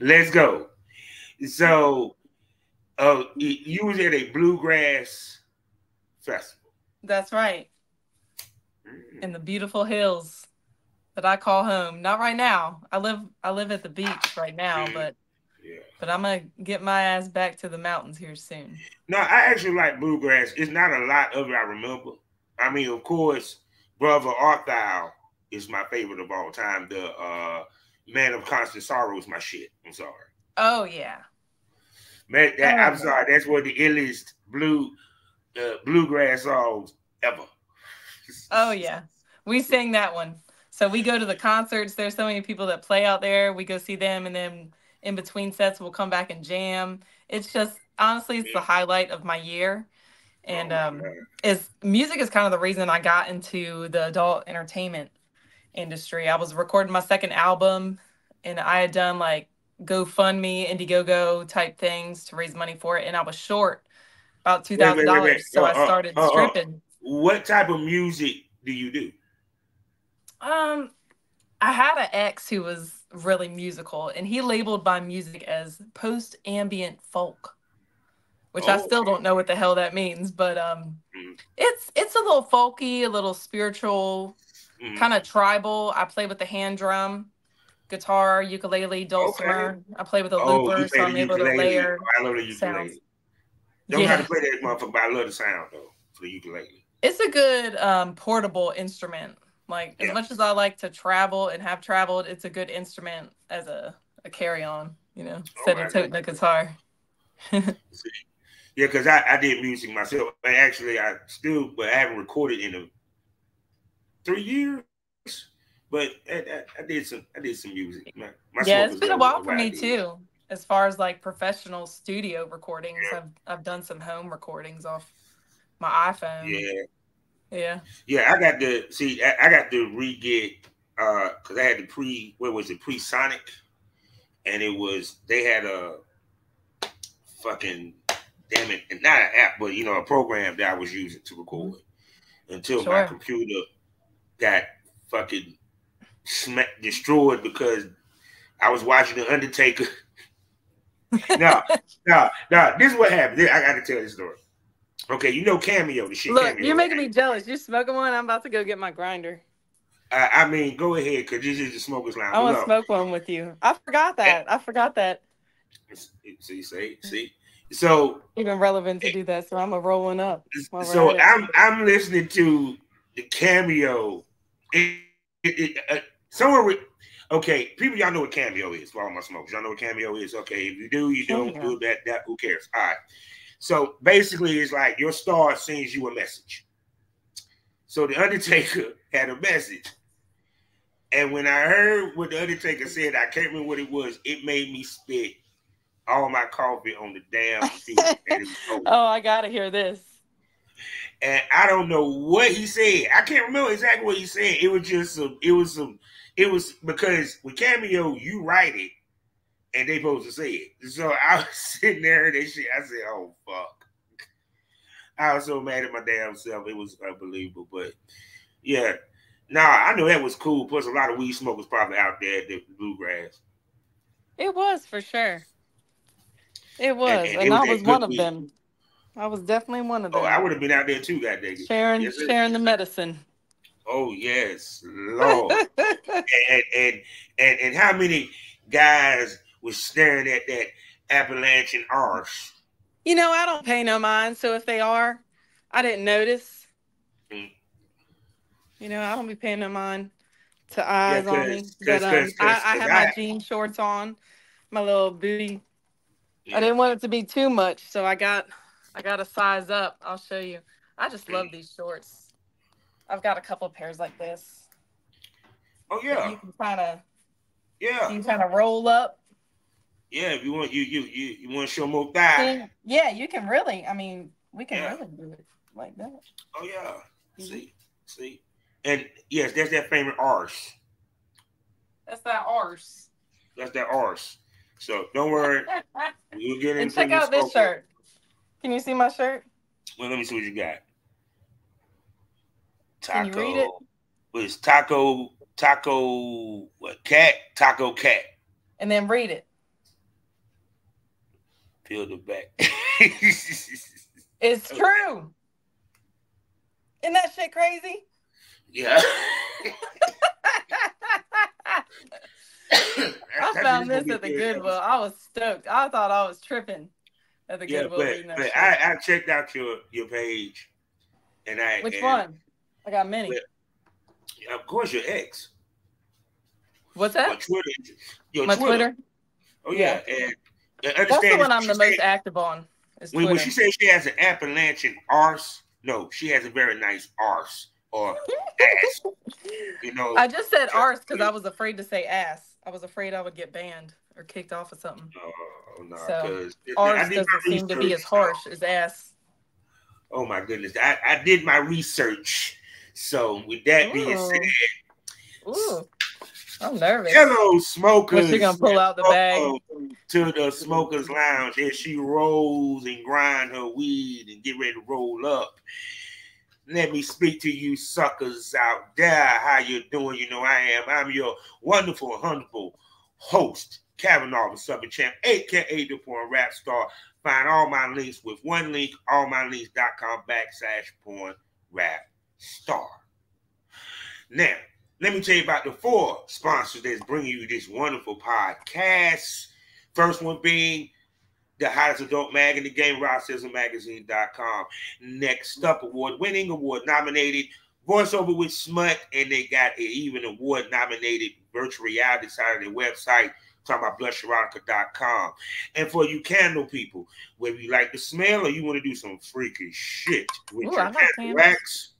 Let's go. So you was at a bluegrass festival. That's right. In the beautiful hills that I call home. Not right now. I live at the beach right now, but yeah. But I'm gonna get my ass back to the mountains here soon. No, I actually like bluegrass. It's not a lot of it I remember. I mean, of course, Brother Arthur is my favorite of all time. The Man of Constant Sorrow is my shit. I'm sorry. Oh yeah. Man, that, I'm sorry. That's one of the illest bluegrass songs ever. Oh yeah, we sing that one. So we go to the concerts. There's so many people that play out there. We go see them, and then in between sets, we'll come back and jam. It's just honestly, it's the highlight of my year, and music is kind of the reason I got into the adult entertainment industry. I was recording my second album, and I had done like GoFundMe, Indiegogo type things to raise money for it, and I was short about $2,000, so I started stripping. What type of music do you do? I had an ex who was really musical, and he labeled my music as post-ambient folk, which I still don't know what the hell that means, but it's a little folky, a little spiritual, kind of tribal. I play with the hand drum, guitar, ukulele, dulcimer. I play with a looper, so I'm able to layer. I love the ukulele. Don't have to play that motherfucker, but I love the sound, though, for the ukulele. It's a good portable instrument. Like, as much as I like to travel and have traveled, it's a good instrument as a carry-on, you know, instead of toting a guitar. Yeah, because I did music myself. But actually, I still, but I haven't recorded in 3 years. But I did some music. Yeah, it's been a while for me, too, as far as, like, professional studio recordings. Yeah. I've done some home recordings off my iPhone. Yeah. Yeah. Yeah, I got to see. I got to re-get because I had the pre-Sonic, and it was they had a fucking damn it, not an app, but you know a program that I was using to record until my computer got fucking destroyed because I was watching The Undertaker. No. This is what happened. I got to tell this story. Okay, you know Cameo, the shit. Look, Cameo. You're making me jealous. You're smoking one. I'm about to go get my grinder. I mean, go ahead, because this is the Smoker's Lounge. I want to smoke one with you. I forgot that. I forgot that. See? So... Even relevant to do that, so I'm going to roll one up. So I'm listening to the Cameo. Okay, people, y'all know what Cameo is for all my smokers. Y'all know what Cameo is? Okay, if you do, you don't do that. Who cares? All right. So basically, it's like your star sends you a message. So The Undertaker had a message. And when I heard what The Undertaker said, I can't remember what it was. It made me spit all my coffee on the damn seat. Oh, I got to hear this. And I don't know what he said. I can't remember exactly what he said. It was just because with Cameo, you write it. And they supposed to say it. So I was sitting there and that shit. I said, oh, fuck. I was so mad at my damn self. It was unbelievable. But, yeah. Nah, I know that was cool. Plus, a lot of weed smokers probably out there at the bluegrass. It was, for sure. It was. And I was one of them. I was definitely one of them. Oh, I would have been out there, too, goddamn. Sharing the medicine. Oh, yes. Lord. and how many guys was staring at that Appalachian Arse. You know, I don't pay no mind, so if they are, I didn't notice. You know, I don't be paying no mind to eyes on me. But I had my jean shorts on, my little booty. I didn't want it to be too much, so I got a size up. I'll show you. I just love these shorts. I've got a couple of pairs like this. Oh yeah. You can kind of roll up. Yeah, if you want, you want to show more thigh. Yeah, you can really. I mean, we can really do it like that. Oh yeah, see, and yes, that's that famous arse. That's that arse. That's that arse. So don't worry, we'll get into. And check out this shirt. Can you see my shirt? Well, let me see what you got. Taco. Can you read it? Well, it's taco Taco what, Cat? Taco Cat. And then read it. Peel the back. It's true. Isn't that shit crazy? Yeah. I found this at the Goodwill. I was stoked. I thought I was tripping at the Goodwill. But I checked out your page, and I which one? I got many. Of course, your ex. What's that? My Twitter. My Twitter. Oh yeah, and that's the one I'm the most active on. Is Twitter. When she said she has an Appalachian arse, no, she has a very nice arse. Or ass, you know. I just said arse because I was afraid to say ass. I was afraid I would get banned or kicked off or something. Oh no! So arse doesn't seem to be as harsh as ass. Oh my goodness! I did my research. So with that being said, I'm nervous. Hello, smokers. What's she gonna pull out the bag? To the Smoker's Lounge, and she rolls and grind her weed and get ready to roll up. Let me speak to you suckers out there. How you doing? You know I am. I'm your wonderful, humble host, Kavanaugh the Suburban Champ, a.k.a. the Porn Rap Star. Find all my links with one link, allmylinks.com/pornrapstar. Now, let me tell you about the 4 sponsors that's bringing you this wonderful podcast. First one being the hottest adult mag in the game, Rossism Magazine.com. Next up, award-winning, award-nominated, voiceover with smut, and they got an even award-nominated virtual reality side of their website. Talking about BlushErotica.com. And for you candle people, whether you like the smell or you want to do some freaky shit with your candle wax,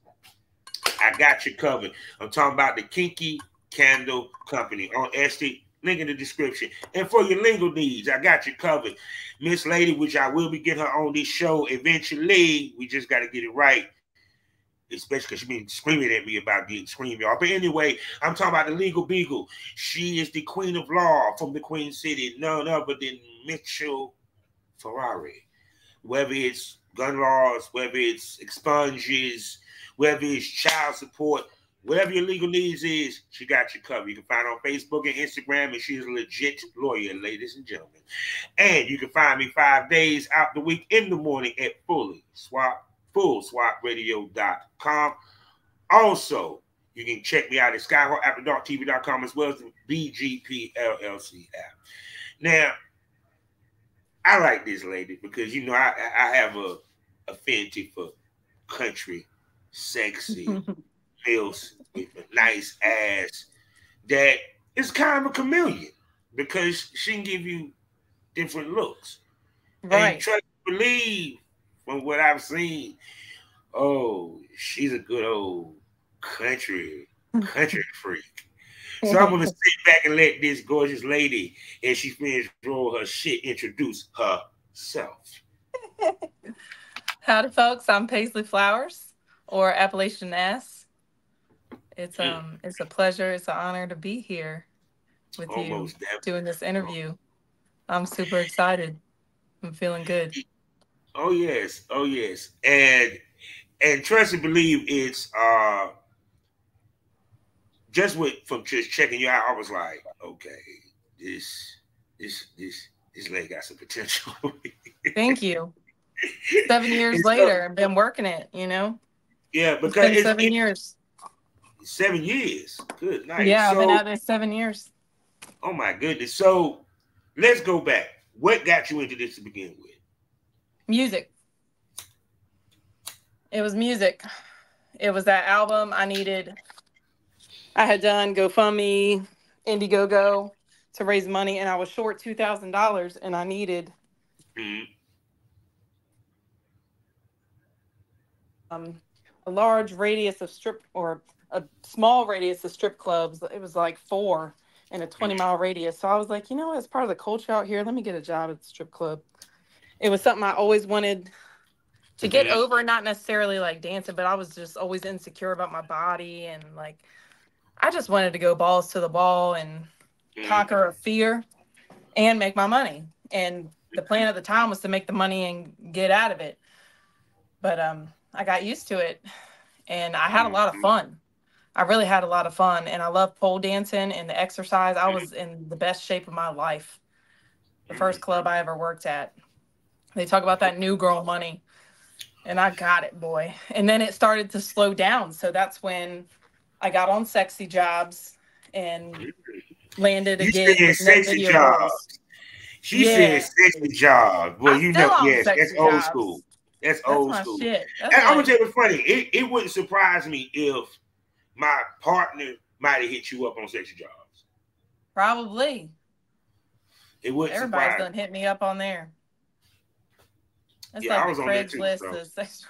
I got you covered. I'm talking about the Kinky Candle Company on Etsy. Link in the description. And for your legal needs, I got you covered. Miss Lady, which I will be getting her on this show eventually. We just got to get it right. Especially because she's been screaming at me about getting screamed, y'all. But anyway, I'm talking about the Legal Beagle. She is the queen of law from the Queen City. None other than Mitchell Ferrari. Whether it's gun laws, whether it's expunges, whether it's child support, whatever your legal needs is, she got you covered. You can find her on Facebook and Instagram, and she's a legit lawyer, ladies and gentlemen. And you can find me 5 days out the week in the morning at Fully Swap, FullSwapRadio.com. Also, you can check me out at Skyhawkafterdarktv.com as well as the BGPLLC app. Now, I like this lady because, you know, I have a affinity for country, sexy, feels with a nice ass that is kind of a chameleon because she can give you different looks. Right. And trust me, believe from what I've seen, oh, she's a good old country freak. So I'm going to sit back and let this gorgeous lady, as she finishes roll her shit, introduce herself. Howdy, folks. I'm Paisley Flowers or Appalachian Ass. It's a pleasure. It's an honor to be here with you doing this interview. I'm super excited. I'm feeling good. Oh yes, oh yes. And trust and believe, it's just from just checking you out, I was like, okay, this lady got some potential. Thank you. 7 years later, I've been working it. You know. Yeah, because it's been 7 years. 7 years. Good night. Yeah, I've been out there 7 years. Oh my goodness. So let's go back. What got you into this to begin with? Music. It was music. It was that album I needed. I had done GoFundMe, Indiegogo to raise money, and I was short $2,000, and I needed a large radius of a small radius of strip clubs. It was like 4 in a 20-mile radius. So I was like, you know, as part of the culture out here, let me get a job at the strip club. It was something I always wanted to get over, not necessarily like dancing, but I was just always insecure about my body. And like, I just wanted to go balls to the wall and conquer a fear and make my money. And the plan at the time was to make the money and get out of it. But I got used to it, and I had a lot of fun. I really had a lot of fun, and I love pole dancing and the exercise. I was in the best shape of my life. The first club I ever worked at. They talk about that new girl money, and I got it, boy. And then it started to slow down. So that's when I got on Sexy Jobs and landed again. You said Sexy Jobs. She said Sexy Jobs. Well, you know, yes, that's old school. That's old school. And I'm gonna tell you what's funny. It wouldn't surprise me if my partner might have hit you up on Sexy Jobs. Probably. It wouldn't surprise me. Everybody's done hit me up on there. That's like the Craigslist.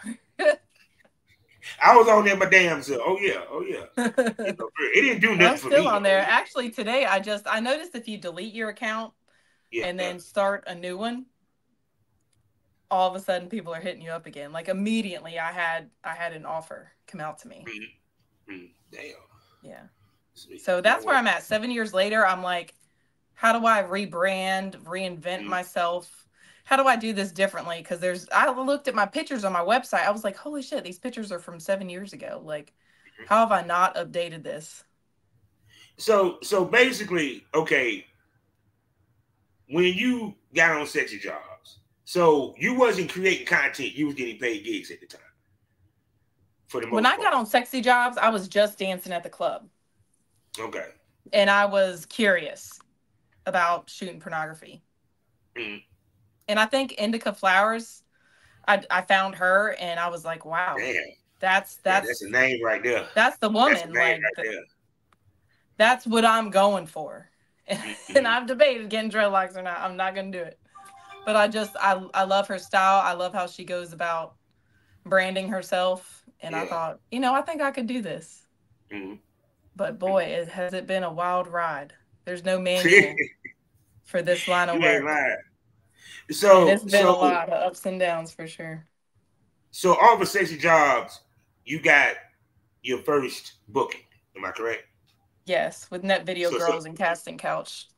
I was on there my damn self. Oh yeah, oh yeah. It didn't do nothing for me. I'm still on there. Actually, today I noticed if you delete your account and then start a new one, all of a sudden people are hitting you up again. Like immediately, I had an offer come out to me. Damn. Yeah. So that's where I'm at. 7 years later, I'm like, how do I rebrand, reinvent myself? How do I do this differently? Because I looked at my pictures on my website. I was like, holy shit, these pictures are from 7 years ago. Like, how have I not updated this? So basically, okay, when you got on Sexy Jobs, so you wasn't creating content. You was getting paid gigs at the time. For the most part. I got on Sexy Jobs, I was just dancing at the club. Okay. And I was curious about shooting pornography. Mm-hmm. And I think Indica Flowers, I found her and I was like, wow, that's a name right there. That's the woman. That's, that's what I'm going for. And I've debated getting dreadlocks or not. I'm not going to do it. But I love her style. I love how she goes about branding herself. And I thought, you know, I think I could do this. But boy, has it been a wild ride. There's no manual for this line of work. So it's been a lot of ups and downs for sure. So all the Sexy Jobs, you got your first booking. Am I correct? Yes, with Net Video Girls and Casting Couch.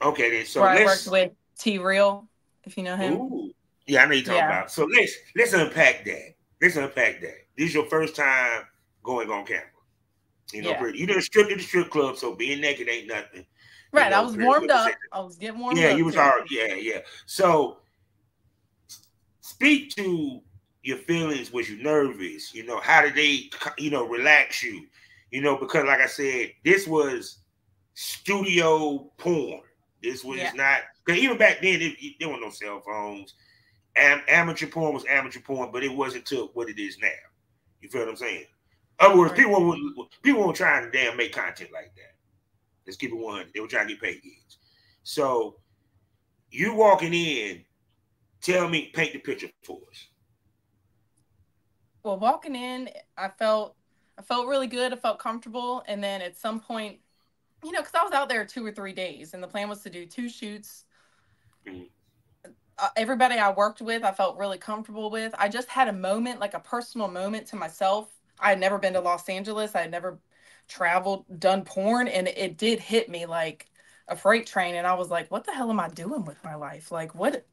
Okay, then so I worked with T Real, if you know him. Ooh, yeah, I know you're talking about. So let's unpack that. Let's unpack that. This is your first time going on camera. You know, you done stripped at the strip club, so being naked ain't nothing. Right, you know, I was warmed up. I was getting warmed up. Yeah, you was hard. Yeah, yeah. So, speak to your feelings. Was you nervous? You know, how did they, you know, relax you? You know, because like I said, this was studio porn. This was not, because even back then, there were no cell phones. Amateur porn was amateur porn, but it wasn't to what it is now. You feel what I'm saying? In other words, people weren't trying to damn make content like that. Let's keep it 100. They were trying to get paid gigs. So you walking in, tell me, paint the picture for us. Well, walking in, I felt really good. I felt comfortable. And then at some point, you know, because I was out there 2 or 3 days, and the plan was to do 2 shoots. Everybody I worked with, I felt really comfortable with. I just had a moment, like a personal moment to myself. I had never been to Los Angeles. I had never traveled, done porn, and it did hit me like a freight train. And I was like, what the hell am I doing with my life? Like, what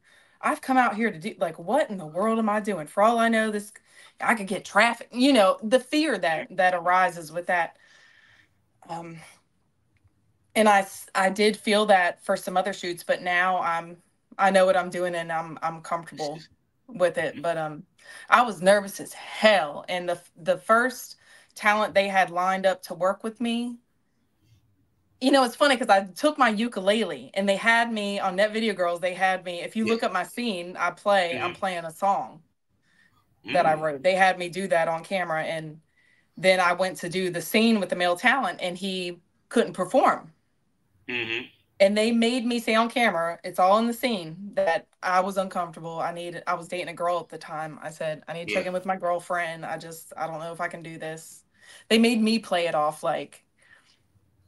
I've come out here to do, like, what in the world am I doing? For all I know, I could get trafficked. You know, the fear that arises with that. And I did feel that for some other shoots, but now I know what I'm doing, and I'm comfortable with it. But I was nervous as hell. And the first talent they had lined up to work with me, you know, it's funny because I took my ukulele, and they had me on Net Video Girls. They had me, if you look up my scene, I'm playing a song that I wrote. They had me do that on camera, and then I went to do the scene with the male talent, and he couldn't perform. And they made me say on camera, it's all in the scene, that I was uncomfortable. I was dating a girl at the time. I said, I need to check in with my girlfriend. I don't know if I can do this. They made me play it off like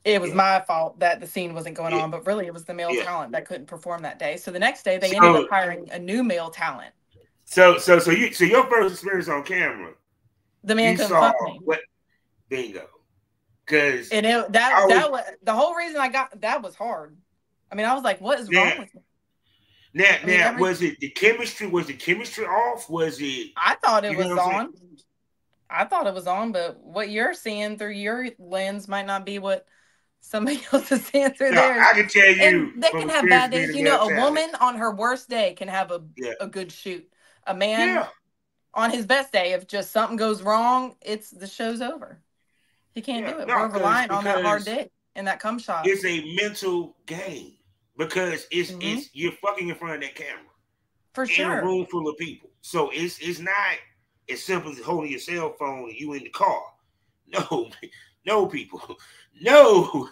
it was my fault that the scene wasn't going on, but really it was the male talent that couldn't perform that day. So the next day they ended up hiring a new male talent. So your first experience on camera, the man couldn't fuck me. Bingo. Because that was the whole reason I got that was hard. I mean, I was like, what is wrong with me? Was it the chemistry off? I thought it was on. I thought it was on, but what you're seeing through your lens might not be what somebody else is seeing through theirs. I can tell you. And they can have bad days. You know, a woman on her worst day can have a good shoot. A man on his best day, if just something goes wrong, the show's over. He can't do it. We're reliant on that hard dick and that cum shot. It's a mental game because it's you're fucking in front of that camera. For sure. In a room full of people. So it's not as simple as holding your cell phone and you in the car. No, people. No.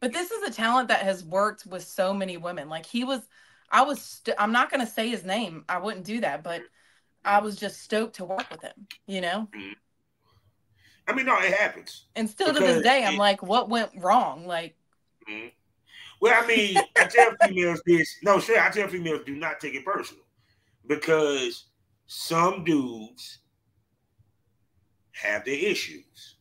But this is a talent that has worked with so many women. Like I'm not going to say his name. I wouldn't do that, but I was just stoked to work with him, you know? I mean, no, it happens. And still to this day, I'm like, what went wrong? Like, well, I mean, I tell females this. No, sure. I tell females do not take it personal because some dudes have their issues.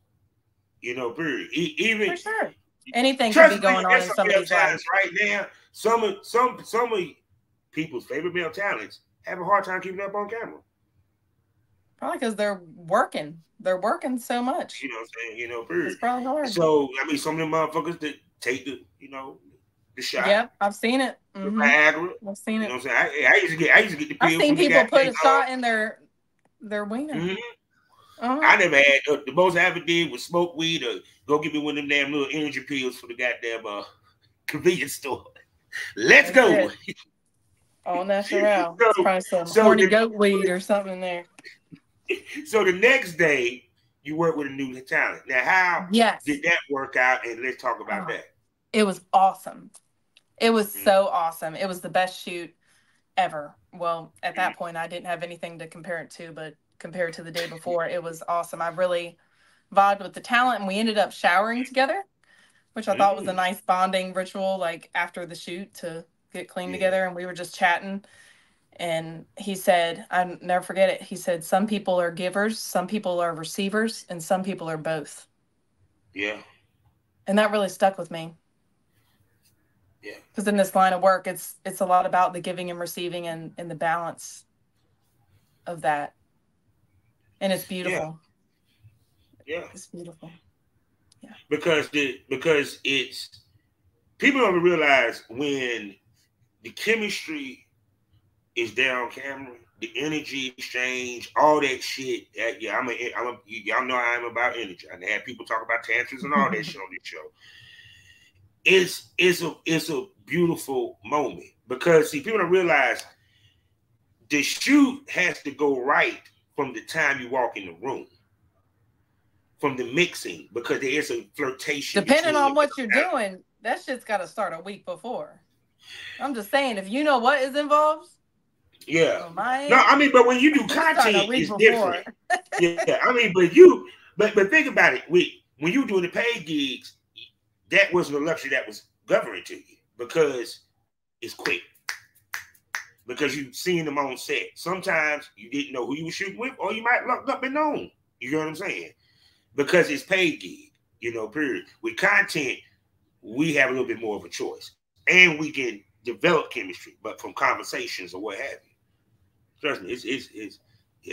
You know, period. Even for sure, anything could be going on in somebody's life right now. Some of people's favorite male talents have a hard time keeping up on camera. Probably because they're working. They're working so much. You know what I'm saying? You know, period. It's probably hard. So I mean, some of them motherfuckers that take the shot. Yep, I've seen it. I've seen it. You know what I'm saying? I used to get the pill. I've seen people put a shot in their wiener. I never had the most I ever did was smoke weed or go give me one of them damn little energy pills for the goddamn convenience store. Let's go. Oh, natural. It's probably some horny goat weed or something there. So the next day you work with a new talent. Now, how did that work out? And let's talk about that. It was awesome. It was so awesome. It was the best shoot ever. Well, at that point, I didn't have anything to compare it to, but compared to the day before, it was awesome. I really vibed with the talent, and we ended up showering together, which I thought was a nice bonding ritual, like after the shoot to get clean together. And we were just chatting. And he said, I'll never forget it. He said, some people are givers, some people are receivers, and some people are both. Yeah. And that really stuck with me. Yeah. Because in this line of work, it's a lot about the giving and receiving and the balance of that. And it's beautiful. Yeah. It's beautiful. Yeah. Because it's, people don't realize when the chemistry is there on camera, the energy exchange, all that shit. Y'all know I'm about energy. I had people talk about tantrums and all that shit on this show. It's a beautiful moment because see, people don't realize the shoot has to go right from the time you walk in the room, from the mixing, because there is a flirtation. Depending on what you're doing, that shit's got to start a week before. I'm just saying, if you know what is involved. Yeah. Oh, no, I mean, but when you do content, it's different. Yeah, I mean, but think about it. When you doing the paid gigs, that wasn't a luxury that was governing to you because it's quick. Because you've seen them on set. Sometimes you didn't know who you were shooting with, or you might luck up and known. You know what I'm saying? Because it's paid gig, you know, period. With content, we have a little bit more of a choice. And we can develop chemistry, but from conversations or what have you. Trust me, it's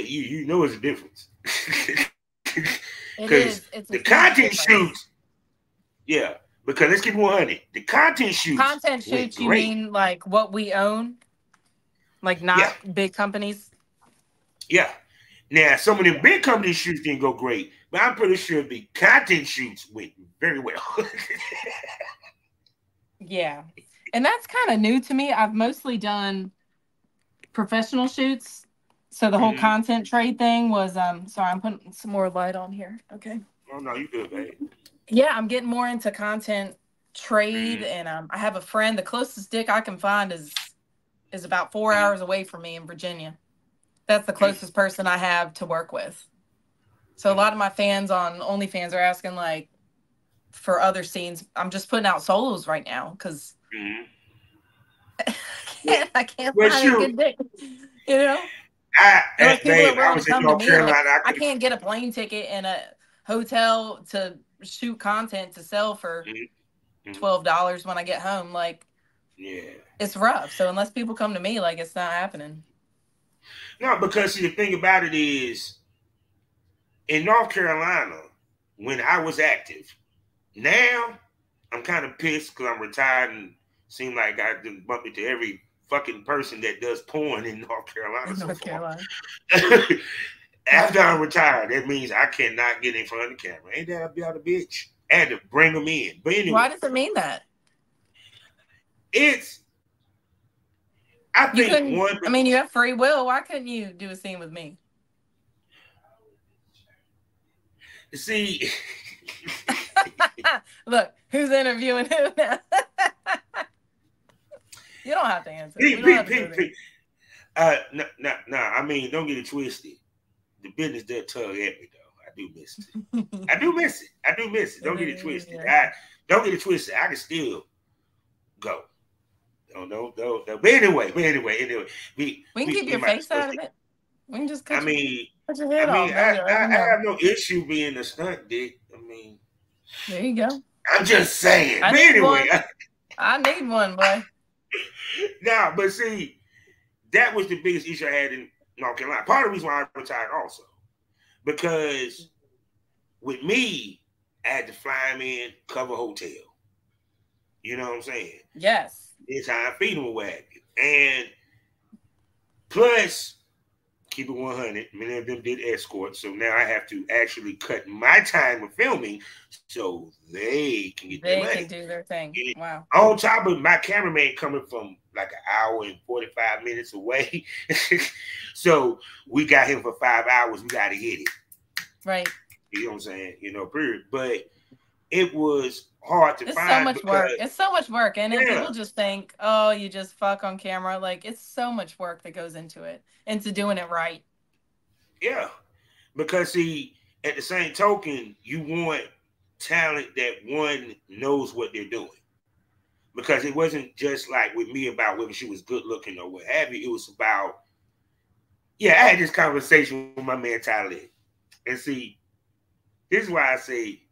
you know it's a difference. Because the content shoots. Yeah, because let's keep 100. The content shoots. Content shoots, you mean like what we own? Like not big companies? Yeah. Now, some of the big company shoots didn't go great, but I'm pretty sure the content shoots went very well. Yeah. And that's kind of new to me. I've mostly done professional shoots. So the whole content trade thing was, sorry, I'm putting some more light on here. Okay. Oh, no, you good, babe. Yeah, I'm getting more into content trade. And I have a friend, the closest dick I can find is about 4 hours away from me in Virginia. That's the closest person I have to work with. So a lot of my fans on OnlyFans are asking like for other scenes. I'm just putting out solos right now because I can't find a good dick, you know. I can't get a plane ticket and a hotel to shoot content to sell for $12 when I get home. Like, yeah, it's rough. So unless people come to me, like, it's not happening. No, because see, the thing about it is, in North Carolina when I was active. Now I'm kind of pissed because I'm retired and seem like I didn't bump into every fucking person that does porn in North Carolina. So far. After I'm retired, that means I cannot get in front of the camera. Ain't that about a bitch? I had to bring them in. But anyway, why does it mean that? It's, I think one. I mean, you have free will. Why couldn't you do a scene with me? See, look who's interviewing who now. You don't have to answer. No, I mean, don't get it twisted. The business does tug at me, though. I do miss it. I do miss it. Don't get it twisted. Yeah. I can still go. No. But anyway. We can keep your face out of it. We can just cut I have no issue being a stunt dick. I mean, there you go. I'm just saying. But anyway. I need one, boy. Nah, but see, that was the biggest issue I had in North Carolina. Part of the reason why I retired also, because with me, I had to fly him in, cover hotel. You know what I'm saying? Yes. It's how I feed him or what have you. And plus, keep it 100, many of them did escort, so now I have to actually cut my time of filming so they can get their money. They can do their thing. And wow. On top of my cameraman coming from like an hour and 45 minutes away, so we got him for 5 hours. We got to hit it. Right. You know what I'm saying? You know, period. But it was hard to find. It's so much work. And people just think, oh, you just fuck on camera. Like, it's so much work that goes into it, into doing it right. Yeah. Because, see, at the same token, you want talent that one knows what they're doing. Because it wasn't just like with me about whether she was good looking or what have you. It was about, yeah, I had this conversation with my man Tyler. And see, this is why I say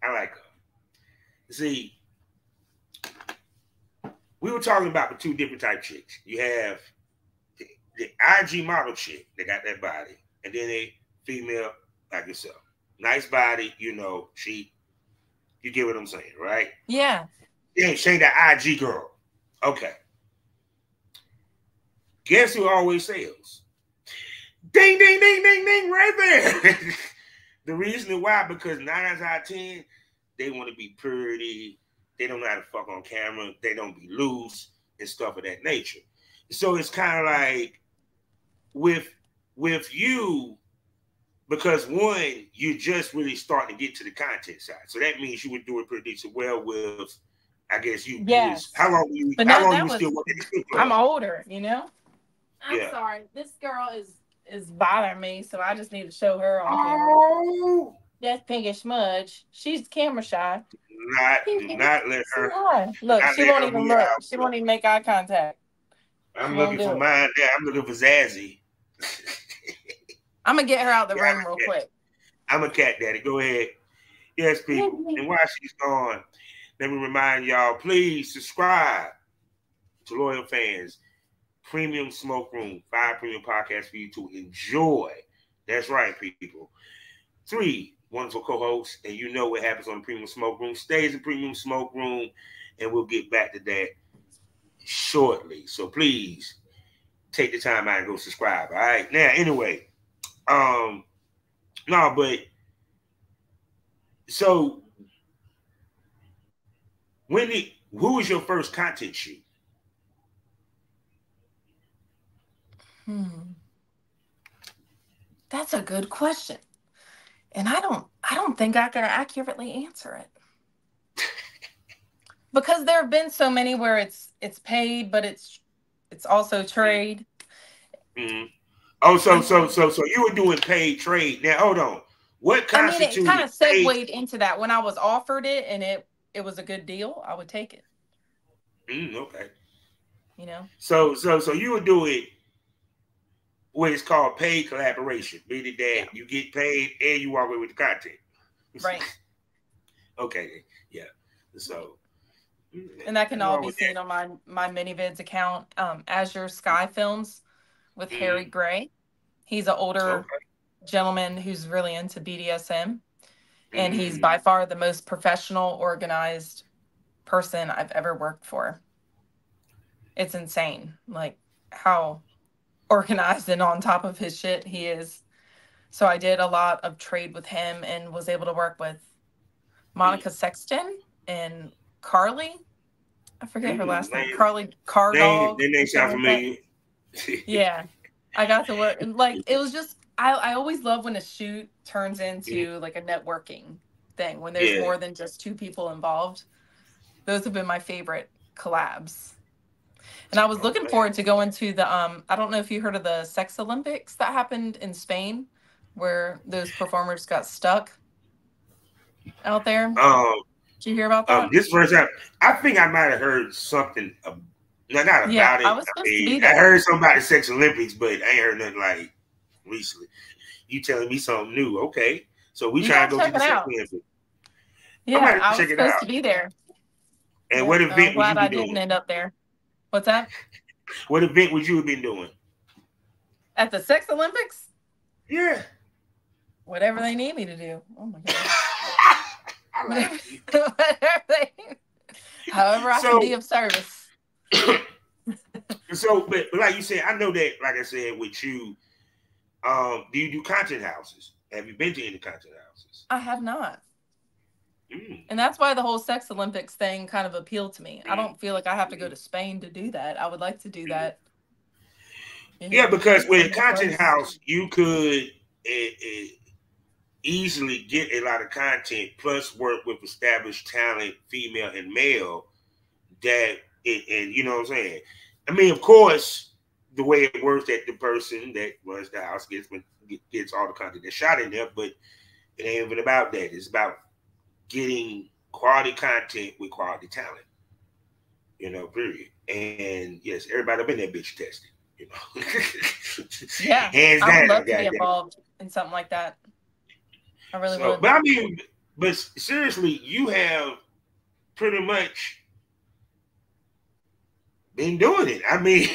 I like her. See, we were talking about the two different type chicks. You have the IG model chick that got that body, and then a female like yourself. Nice body, you know, you get what I'm saying, right? Yeah. Yeah, she ain't that IG girl. Okay. Guess who always sells? Ding, ding, ding, ding, ding, right there. The reason why, because 9 out of 10, they want to be pretty. They don't know how to fuck on camera. They don't be loose and stuff of that nature. So it's kind of like with you, because one, you're just really starting to get to the content side. So that means you would do it pretty decent well with, I guess you. Yes. How long you still working? I'm older, you know? I'm sorry. This girl is bothering me, so I just need to show her on camera. That's Pinky Smudge. She's camera shy. Do not let her. Look, she won't even look. She won't even make eye contact. I'm looking for mine. Yeah, I'm looking for Zazzy. I'm going to get her out the room real quick. I'm a cat daddy. Go ahead. Yes, people. And while she's gone, let me remind y'all, please subscribe to Loyal Fans. Premium Smoke Room, 5 premium podcasts for you to enjoy. That's right, people. 3 wonderful co-hosts, and you know what happens on the Premium Smoke Room. Stays in Premium Smoke Room, and we'll get back to that shortly. So please take the time out and go subscribe. All right. Now, anyway, so Wendy, who was your first content shoot? That's a good question, and I don't think I can accurately answer it because there have been so many where it's paid, but it's also trade. Mm-hmm. Oh, so you were doing paid trade. Now hold on, what constitutes? I mean, it kind of segued into that when I was offered it, and it was a good deal. I would take it. Okay. You know. So you would do it. What is called paid collaboration, meaning that you get paid and you walk away with the content. Right. Okay. Yeah. So. And that can all be seen on my Minivids account, Azure Sky Films, with Harry Gray. He's an older gentleman who's really into BDSM, and he's by far the most professional, organized person I've ever worked for. It's insane, like how organized and on top of his shit he is. So I did a lot of trade with him and was able to work with Monica Sexton and Carly. I forget her last name. Carly Cardall. They named y'all familiar. Yeah, I got to work. Like, it was just, I always love when a shoot turns into like a networking thing, when there's more than just two people involved. Those have been my favorite collabs. And I was looking forward to going to the, I don't know if you heard of the Sex Olympics that happened in Spain, where those performers got stuck out there. Did you hear about that? This first time, I think I might have heard something, not about it. I heard something about the Sex Olympics, but I ain't heard nothing like recently. You telling me something new. Okay. So we try to go to the Sex Olympics. Yeah, I was supposed to be there. And what event I'm glad would you be doing? Didn't end up there. What's that? What event would you have been doing? At the Sex Olympics? Yeah. Whatever they need me to do. Oh my God. I like you. Whatever they need. However I can be of service. So, but like you said, I know that, like I said, with you, do you do content houses? Have you been to any content houses? I have not. And that's why the whole Sex Olympics thing kind of appealed to me. I don't feel like I have to go to Spain to do that. I would like to do that. Yeah, because with a content house, you could easily get a lot of content, plus work with established talent, female and male, that, and you know what I'm saying? I mean, of course, the way it works that the person that runs the house gets all the content that's shot in there, but it ain't even about that. It's about getting quality content with quality talent, you know, period. And yes, everybody been that bitch tested, you know. Yeah, hands down, I would love to be involved in something like that. I really would. But I mean, but seriously, you have pretty much been doing it. I mean,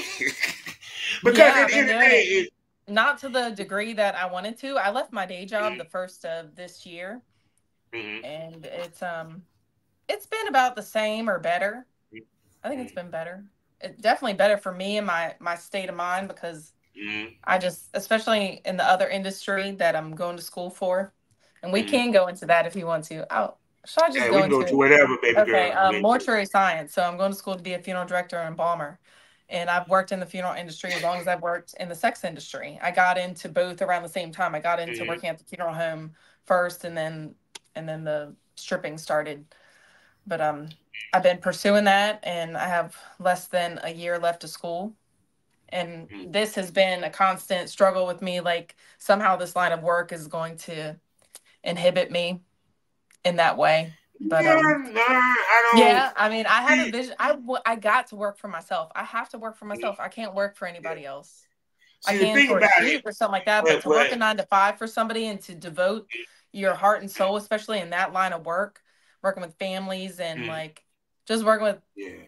because at the end of the day, it, not to the degree that I wanted to. I left my day job the first of this year. And it's been about the same or better. I think it's been better. It's definitely better for me and my state of mind, because I just, especially in the other industry that I'm going to school for, and we can go into that if you want to. Mortuary science. So I'm going to school to be a funeral director and embalmer. And I've worked in the funeral industry as long as I've worked in the sex industry. I got into both around the same time. I got into working at the funeral home first, and then the stripping started. But I've been pursuing that, and I have less than a year left of school. And this has been a constant struggle with me. Like, somehow this line of work is going to inhibit me in that way. But I had a vision. I got to work for myself. I have to work for myself. I can't work for anybody else. See, I can for cheap or something like that, but to work a 9-to-5 for somebody and to devote your heart and soul, especially in that line of work, working with families and like just working with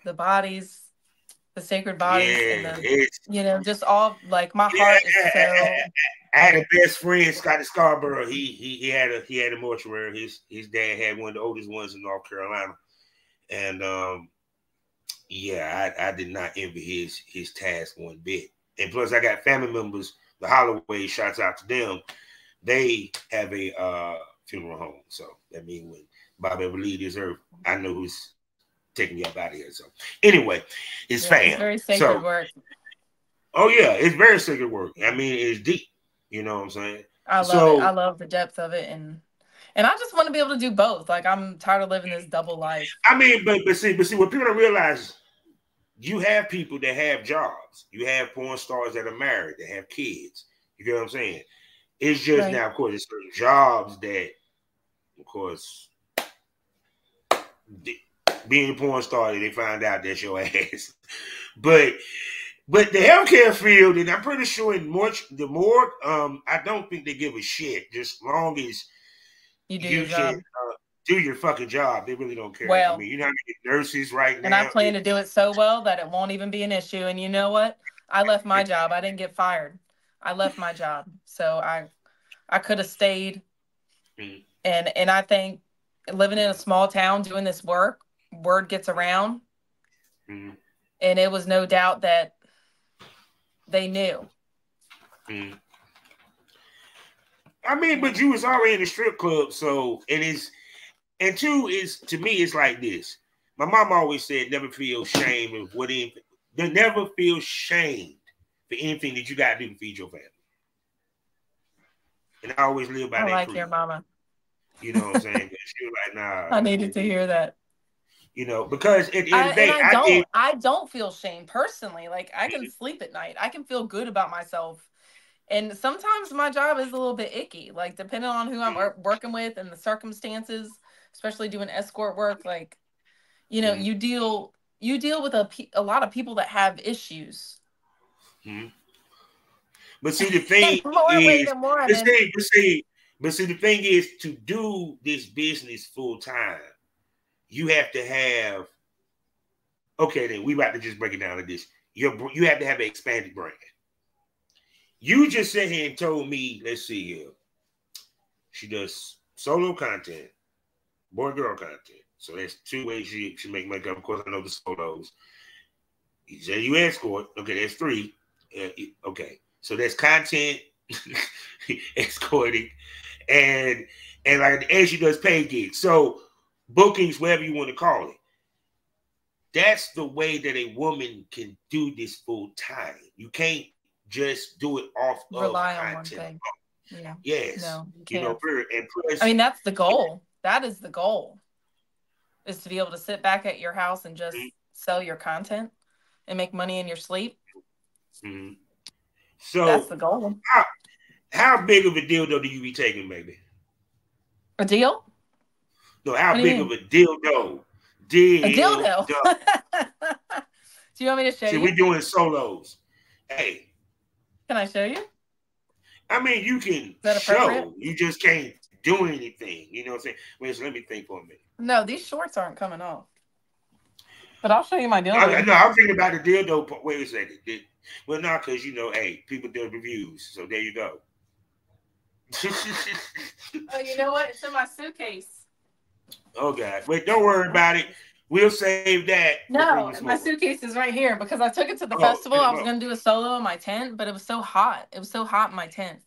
the bodies, the sacred bodies, and the, you know, just all like my heart is so. I had a best friend, Scotty Scarborough. He had a mortuary. His dad had one of the oldest ones in North Carolina, and I did not envy his task one bit. And plus, I got family members, the Holloway, shouts out to them. They have a funeral home. So, I mean, when Bob ever leaves this earth, I know who's taking me up out of here. So, anyway, it's fam. It's very sacred work. Oh, yeah. It's very sacred work. I mean, it's deep. You know what I'm saying? I love it. I love the depth of it. And I just want to be able to do both. Like, I'm tired of living this double life. I mean, but see, what people don't realize, you have people that have jobs. You have porn stars that are married, that have kids. You get what I'm saying? It's just now, of course, it's certain jobs that, of course, being a porn star, they find out that's your ass. But the healthcare field, and I'm pretty sure in the morgue, I don't think they give a shit. Just long as you do your job. Do your fucking job. They really don't care. Well, I mean, you know how many nurses right now. And I plan to do it so well that it won't even be an issue. And you know what? I left my job. I didn't get fired. I left my job. So I I could have stayed. Mm. And I think living in a small town, doing this work, word gets around. Mm. And it was no doubt that they knew. Mm. I mean, but you was already in the strip club, so it is. And two is, to me, it's like this. My mom always said, "Never feel shame of what anything. Never feel shamed for anything that you gotta do to feed your family." And I always live by that. I like your mama. You know what I'm saying? She was like, "Nah." I needed to hear that. You know, because it is. I don't feel shame personally. Like, I can sleep at night. I can feel good about myself. And sometimes my job is a little bit icky, like depending on who I'm working with and the circumstances, especially doing escort work. Like, you know, you deal with a lot of people that have issues. Mm. But see, the thing is to do this business full time, you have to have, okay, then we about to just break it down like this. You have to have an expanded brand. You just sat here and told me, let's see here. She does solo content, boy girl content. So that's two ways she make makeup. Of course, I know the solos. You say you escort. Okay, that's three. Okay, so that's content, escorting, and she does paid gigs. So bookings, whatever you want to call it. That's the way that a woman can do this full time. You can't just do it off Rely on one thing. Yeah. Yes. No, you know, and plus, I mean, that's the goal. That is the goal, is to be able to sit back at your house and just sell your content and make money in your sleep. Mm-hmm. So that's the goal. How big of a dildo do you be taking, baby? A deal? No, how big of a dildo? A dildo. Do you want me to show you? See, we're doing solos. Hey. Can I show you? I mean, you can show. You just can't do anything. You know what I'm saying? Wait, so let me think for a minute. No, these shorts aren't coming off. But I'll show you my dildo. No, I'm thinking about the dildo. Wait a second. Well, not because, you know, hey, people do reviews. So there you go. Oh, you know what? It's in my suitcase. Oh, God. Wait, don't worry about it. We'll save that. No, my suitcase is right here because I took it to the festival. I was going to do a solo in my tent, but it was so hot. It was so hot in my tent.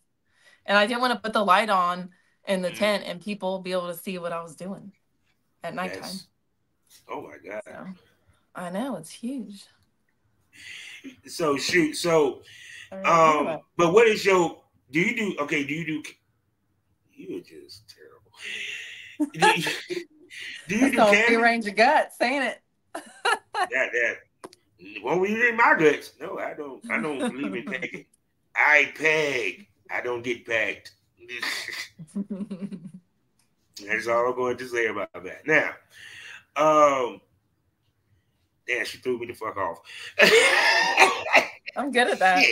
And I didn't want to put the light on in the tent and people be able to see what I was doing at nighttime. Yes. Oh, my God. So, I know. It's huge. So, shoot. So, but what is your, you're just terrible. It's gonna be a range of guts, ain't it? Well, we read my guts. No, I don't believe in pegging. I peg. I don't get pegged. That's all I'm going to say about that. Now, damn, she threw me the fuck off. I'm good at that.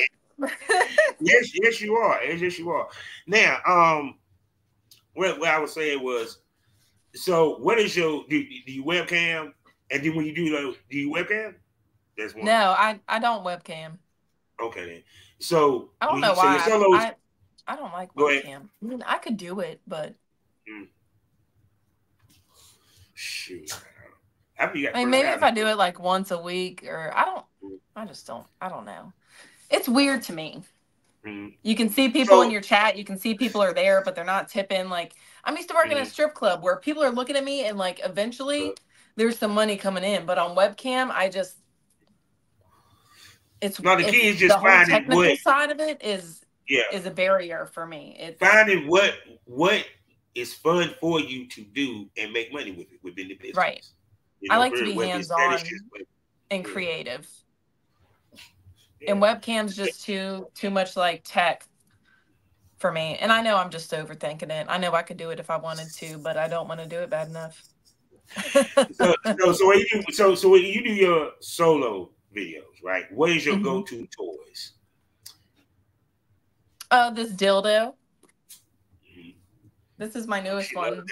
Yes, you are. Yes, you are. Now, what I was saying was. So, what is your do you webcam? And then when you do those, do you webcam? That's one. No, I don't webcam. Okay, then. So I don't know why. I don't like webcam. I mean, I could do it, but shoot, I mean, maybe if I do it like once a week, or I don't know. It's weird to me. You can see people in your chat. You can see people are there, but they're not tipping. Like, I'm used to working in a strip club where people are looking at me, and like eventually there's some money coming in. But on webcam, the whole technical side of it is a barrier for me. It's finding what is fun for you to do and make money with it within the business. Right. You know, I like to be hands-on and creative. Yeah. And webcams just too much like tech for me. And I know I'm just overthinking it. I know I could do it if I wanted to, but I don't want to do it bad enough. So when you do your solo videos, right? What is your go-to toys? This dildo. This is my newest one.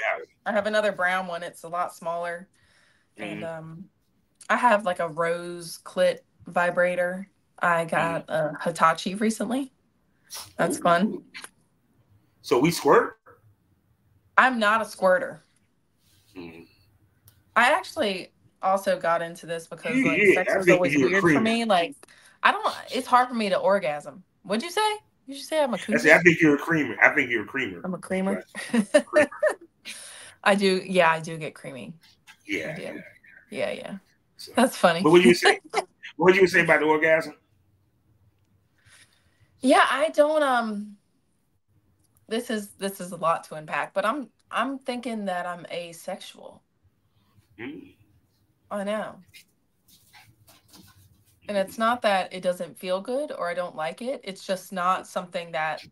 I have another brown one. It's a lot smaller, and I have like a rose clit vibrator. I got a Hitachi recently. That's fun. So we squirt? I'm not a squirter. Mm. I actually also got into this because like, sex was always weird for me. Like, I don't, it's hard for me to orgasm. What'd you say? You should say I'm a coochie. I think you're a creamer. I think you're a creamer. I'm a creamer. Right. Creamer. I do. Yeah, I do get creamy. Yeah. Yeah. So, that's funny. But what would you say about the orgasm? Yeah, I don't. This is a lot to unpack, but I'm thinking that I'm asexual. Mm. I know. And it's not that it doesn't feel good or I don't like it. It's just not something that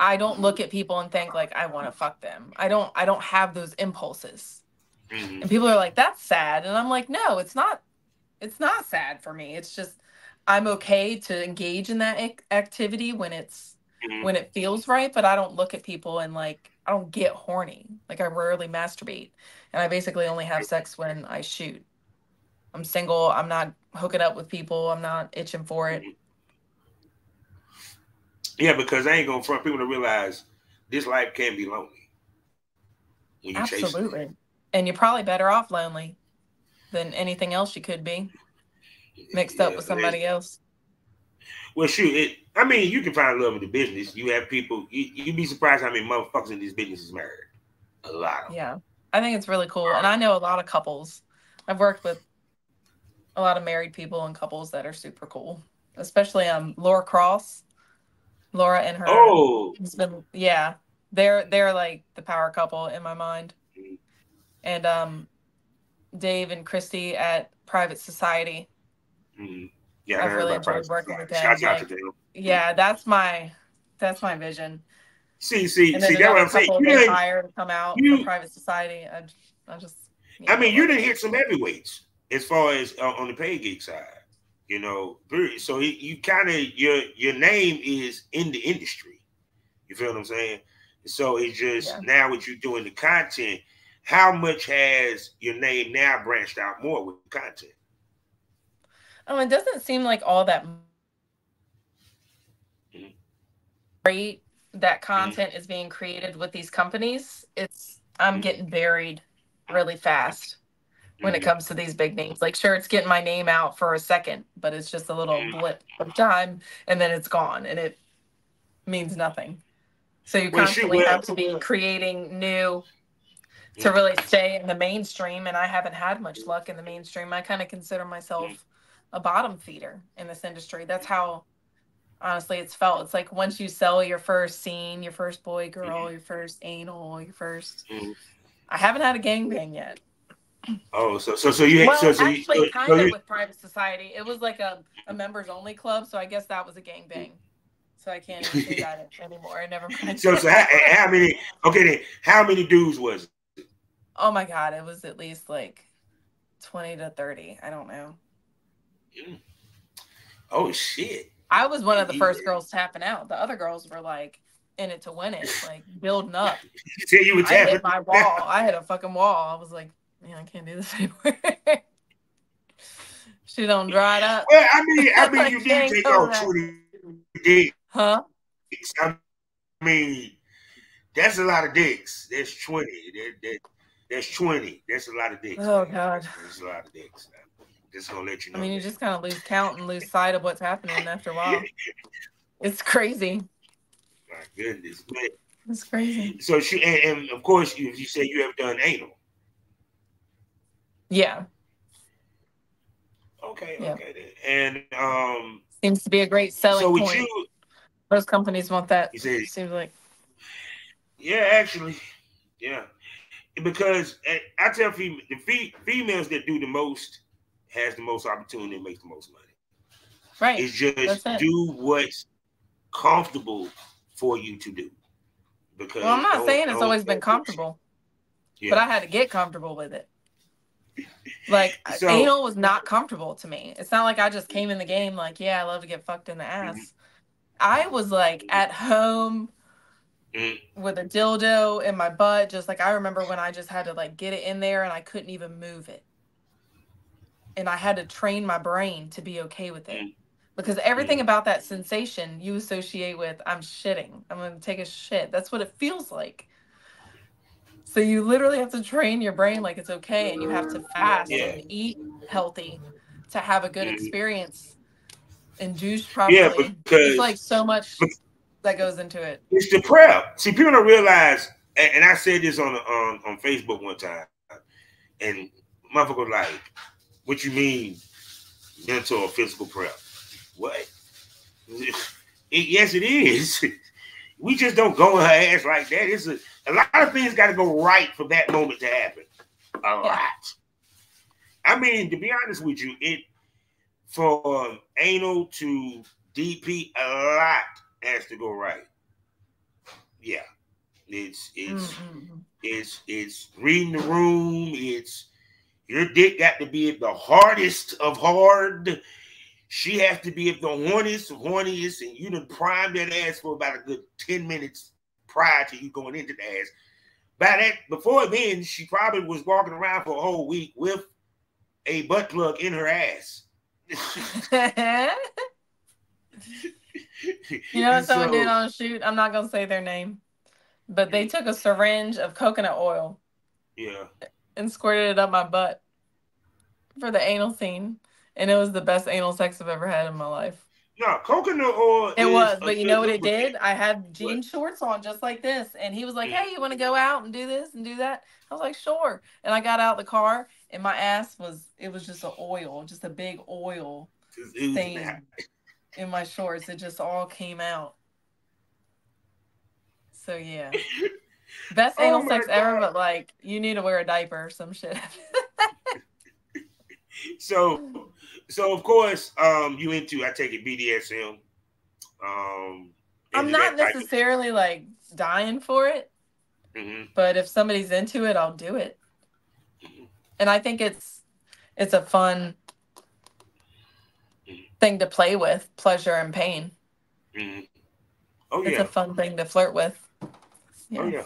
I don't look at people and think like I want to fuck them. I don't have those impulses. Mm-hmm. And people are like, that's sad. And I'm like, no, it's not sad for me. It's just I'm okay to engage in that activity when it's mm-hmm. when it feels right. But I don't look at people and like I don't get horny. Like I rarely masturbate. And I basically only have sex when I shoot. I'm single. I'm not hooking up with people. I'm not itching for it. Yeah, because I ain't gonna front people to realize this life can be lonely. When you absolutely chase it. And you're probably better off lonely than anything else you could be mixed up with somebody else. Well, shoot, I mean, you can find love in the business. You have people. You'd be surprised how many motherfuckers in this business is married. A lot of them. Yeah, I think it's really cool, and I know a lot of couples. I've worked with a lot of married people and couples that are super cool, especially Laura Cross, Laura and her husband. Yeah, they're like the power couple in my mind. And Dave and Christy at Private Society. Mm-hmm. Yeah, I've really enjoyed working with them. Shout out to Dave. Yeah, that's my vision. See, that's what I'm saying. You didn't hire to come out from Private Society. I just. You know, I mean, you didn't hit some heavyweights. As far as on the paid gig side, you know, so you kind of your name is in the industry. You feel what I'm saying? So it's just now what you're doing the content. How much has your name now branched out more with the content? Oh, it doesn't seem like all that great that content is being created with these companies. I'm getting buried really fast. When it comes to these big names, like sure, it's getting my name out for a second, but it's just a little blip of time, and then it's gone, and it means nothing. So you constantly have to be creating new to really stay in the mainstream, and I haven't had much luck in the mainstream. I kind of consider myself a bottom feeder in this industry. That's how, honestly, it's felt. It's like once you sell your first scene, your first boy, girl, your first anal, your first. I haven't had a gangbang yet. Oh, so you well, so, so actually you, kind so of you, with Private Society, it was like a members only club, so I guess that was a gangbang. So I can't do that anymore. Never mind. So how many? Okay, then how many dudes was it? Oh my God, it was at least like 20 to 30. I don't know. Mm. Oh shit! I was one of the first girls tapping out. The other girls were like in it to win it, like building up. See, you were tapping. I hit my wall. I had a fucking wall. I was like. Yeah, I can't do this anymore. She don't dry it up. Well, I mean, you did take out 20 dicks. Huh? I mean, that's a lot of dicks. That's 20. That's 20. That's a lot of dicks. Oh, man. God. That's a lot of dicks. Just gonna let you know. I mean, you just kind of lose count and lose sight of what's happening after a while. It's crazy. My goodness, man. It's crazy. So she, and of course, you say you have done anal. Yeah. Okay. Then. And seems to be a great selling point. Most companies want that. It seems like. Yeah, actually, yeah, because I tell the females that do the most has the most opportunity and makes the most money. Right. It's just do what's comfortable for you to do. Because well, I'm not saying it's always been comfortable, but I had to get comfortable with it. Like anal was not comfortable to me. It's not like I just came in the game like, yeah, I love to get fucked in the ass. I was like at home with a dildo in my butt, just like I remember when I just had to like get it in there and I couldn't even move it. And I had to train my brain to be okay with it. Because everything about that sensation you associate with, I'm shitting, I'm going to take a shit. That's what it feels like. So you literally have to train your brain like it's okay, and you have to fast and eat healthy to have a good experience and juice properly. Yeah, because it's like so much that goes into it. It's the prep. See, people don't realize, and I said this on Facebook one time, and motherfucker was like, what you mean mental or physical prep? What? Yes, it is. We just don't go in her ass like that. It's a lot of things got to go right for that moment to happen. A lot. I mean, to be honest with you, it from anal to DP, a lot has to go right. Yeah, it's reading the room. It's your dick got to be at the hardest of hard. She has to be at the horniest, and you done prime that ass for about a good 10 minutes prior to you going into the ass. Before then, she probably was walking around for a whole week with a butt plug in her ass. You know what someone did on a shoot? I'm not going to say their name, but they took a syringe of coconut oil and squirted it up my butt for the anal scene. And it was the best anal sex I've ever had in my life. No, coconut oil. It was, but you know what it did? I had jean shorts on just like this. And he was like, hey, you want to go out and do this and do that? I was like, sure. And I got out of the car, and my ass was, it was just an oil, just a big oil thing in my shorts. It just all came out. So, yeah. Best anal sex ever, but like, you need to wear a diaper or some shit. So of course, you into, I take it, BDSM. I'm not necessarily like dying for it, but if somebody's into it, I'll do it. And I think it's a fun thing to play with, pleasure and pain. Oh yeah, it's a fun thing to flirt with. Yeah. Oh yeah,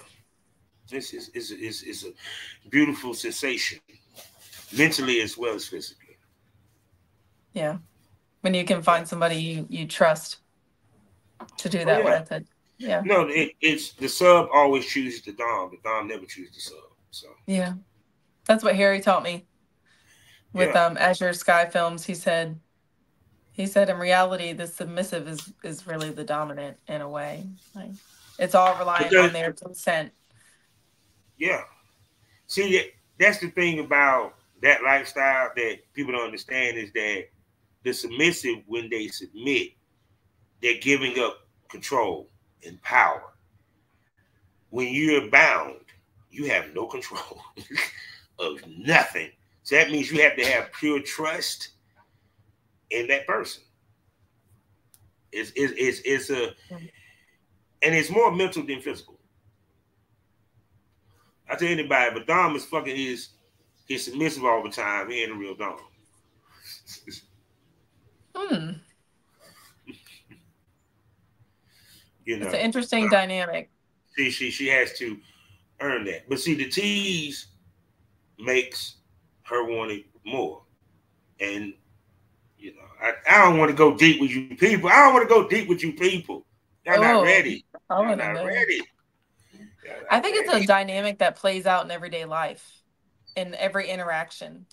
this is a beautiful sensation. Mentally as well as physically. Yeah. When you can find somebody you trust to do that with it. Yeah. No, it's the sub always chooses the dom. The dom never chooses the sub. So yeah. That's what Harry taught me with Azure Sky Films. He said in reality the submissive is really the dominant in a way. Like it's all reliant on their consent. Yeah. See, that's the thing about that lifestyle that people don't understand is that the submissive, when they submit, they're giving up control and power. When you're bound, you have no control of nothing. So that means you have to have pure trust in that person. And it's more mental than physical. I tell anybody, but dom is fucking his. He's submissive all the time. He ain't a real dog. You know, it's an interesting dynamic. She has to earn that. But see, the tease makes her want it more. And you know, I don't want to go deep with you people. I don't want to go deep with you people. Y'all not ready. I'm not ready. I think it's a dynamic that plays out in everyday life. In every interaction,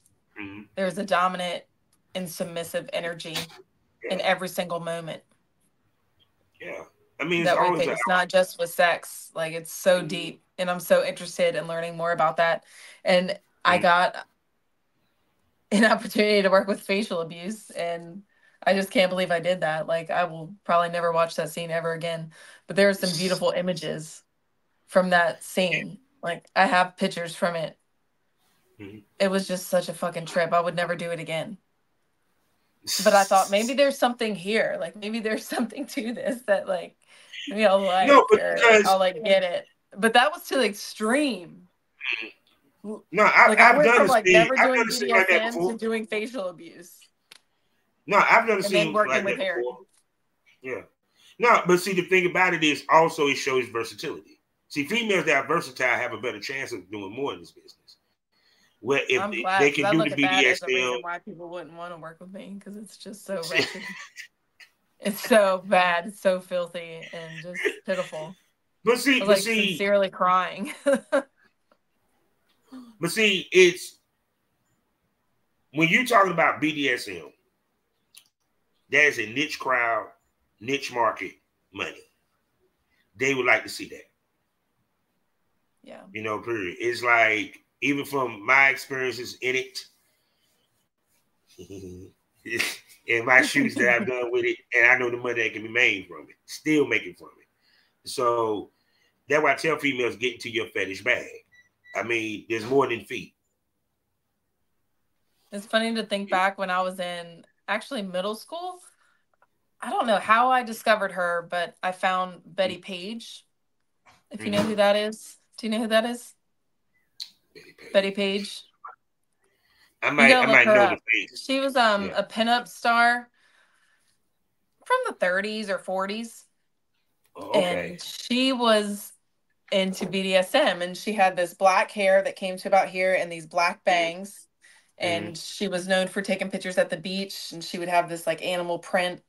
there's a dominant and submissive energy in every single moment. Yeah, I mean, it's not just with sex. Like it's so deep, and I'm so interested in learning more about that. And I got an opportunity to work with Facial Abuse, and I just can't believe I did that. Like I will probably never watch that scene ever again. But there are some beautiful images from that scene. Like I have pictures from it. It was just such a fucking trip. I would never do it again. But I thought maybe there's something here. Like maybe there's something to this that like maybe I'll like I'll like get it. But that was to the extreme. No, I've done like never doing BDSM to doing Facial Abuse. No, I've never seen working with hair. Yeah. No, but see the thing about it is also it shows versatility. See, females that are versatile have a better chance of doing more in this business. Well, if I'm glad, they can do the BDSM, why people wouldn't want to work with me because it's just so wretched. It's so bad. It's so filthy and just pitiful. But see, I was, like, sincerely crying. But see, it's when you're talking about BDSM, there's a niche crowd, niche market money. They would like to see that. Yeah. You know, period. It's like, even from my experiences in it, and my shoots that I've done with it, and I know the money that can be made from it, still making from it. So that's why I tell females, get into your fetish bag. I mean, there's more than feet. It's funny to think back when I was in actually middle school. I don't know how I discovered her, but I found Bettie Page. If you know who that is. Do you know who that is? Bettie Page. Bettie Page. I might know the face. She was a pinup star from the 30s or 40s. Oh, okay. And she was into BDSM, and she had this black hair that came to about here and these black bangs. And she was known for taking pictures at the beach, and she would have this like animal print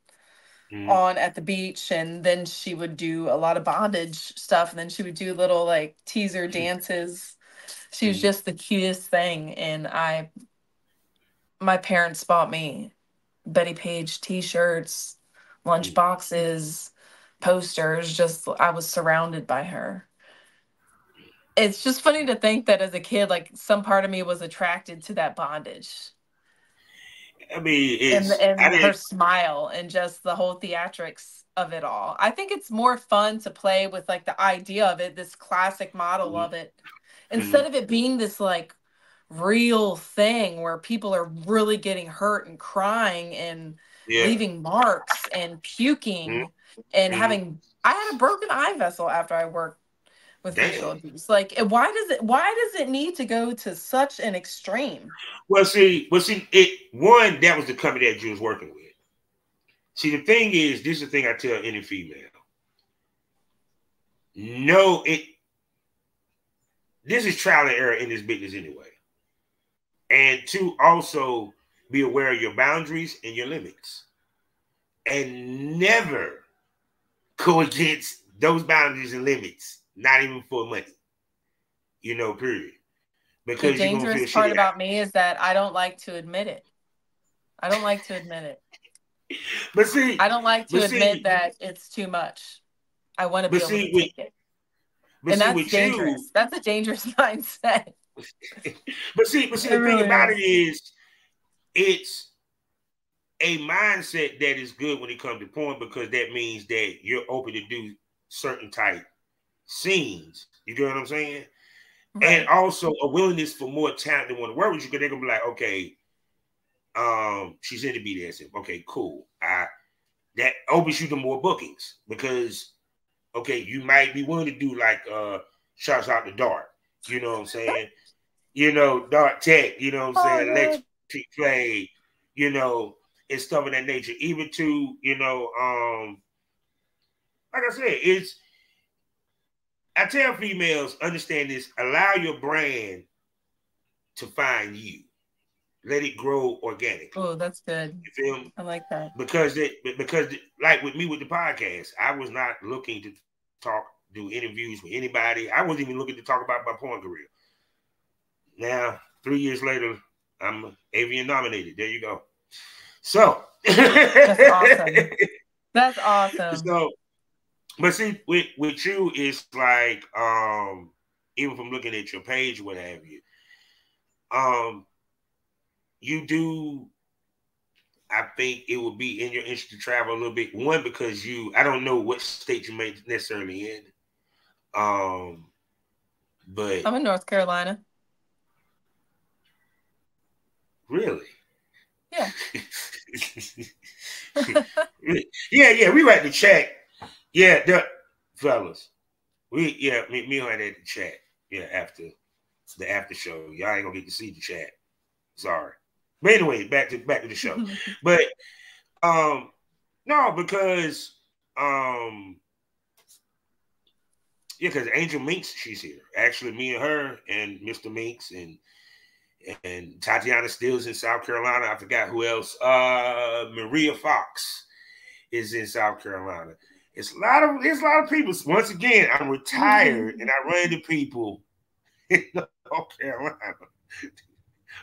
on at the beach, and then she would do a lot of bondage stuff, and then she would do little like teaser dances. She was just the cutest thing, and my parents bought me Bettie Page t-shirts, lunch boxes, posters. Just, I was surrounded by her. It's just funny to think that as a kid, like, some part of me was attracted to that bondage. I mean, it's, and her smile and just the whole theatrics of it all. I think it's more fun to play with, like, the idea of it, this classic model of it, instead of it being this, like, real thing where people are really getting hurt and crying and leaving marks and puking and having... I had a broken eye vessel after I worked with facial abuse. Like, why does it need to go to such an extreme? Well, see, that was the company that you was working with. See, the thing is, this is the thing I tell any female. No, this is trial and error in this business anyway. And to also be aware of your boundaries and your limits. And never go against those boundaries and limits. Not even for money, you know, period. Because the dangerous part about me is that I don't like to admit it. I don't like to admit it. But see, I don't like to admit that it's too much. I want to be able to take it. And that's dangerous. That's a dangerous mindset. But see, the thing about it is, it's a mindset that is good when it comes to porn, because that means that you're open to do certain type scenes, you get what I'm saying? Right. And also a willingness for more talent than want to work with you, because they're gonna be like, okay, she's into BDSM, okay, cool. That opens you to more bookings, because okay, you might be willing to do like shots out the dark, you know what I'm saying? You know, dark tech, you know what I'm saying, electric play, you know, and stuff of that nature. Even to, you know, like I said, I tell females, understand this, allow your brand to find you. Let it grow organically. Oh, that's good. You feel me? I like that. Because like with me with the podcast, I was not looking to talk, do interviews with anybody. I wasn't even looking to talk about my porn career. Now, 3 years later, I'm Avian nominated. There you go. So. That's awesome. That's awesome. So. But see, with you, it's like, even from looking at your page, what have you, you do, I think it would be in your interest to travel a little bit. One, because I don't know what state you may necessarily in. But I'm in North Carolina. Really? Yeah. yeah, we write the check. Yeah, fellas. Me and I had the chat. Yeah, after the after show. Y'all ain't gonna get to see the chat. Sorry. But anyway, back to the show. But no, because because Angel Minks, she's here. Actually, me and her and Mr. Minks and Tatiana Steele's in South Carolina. I forgot who else. Maria Fox is in South Carolina. It's a lot of people. Once again, I'm retired and I run into people in North Carolina.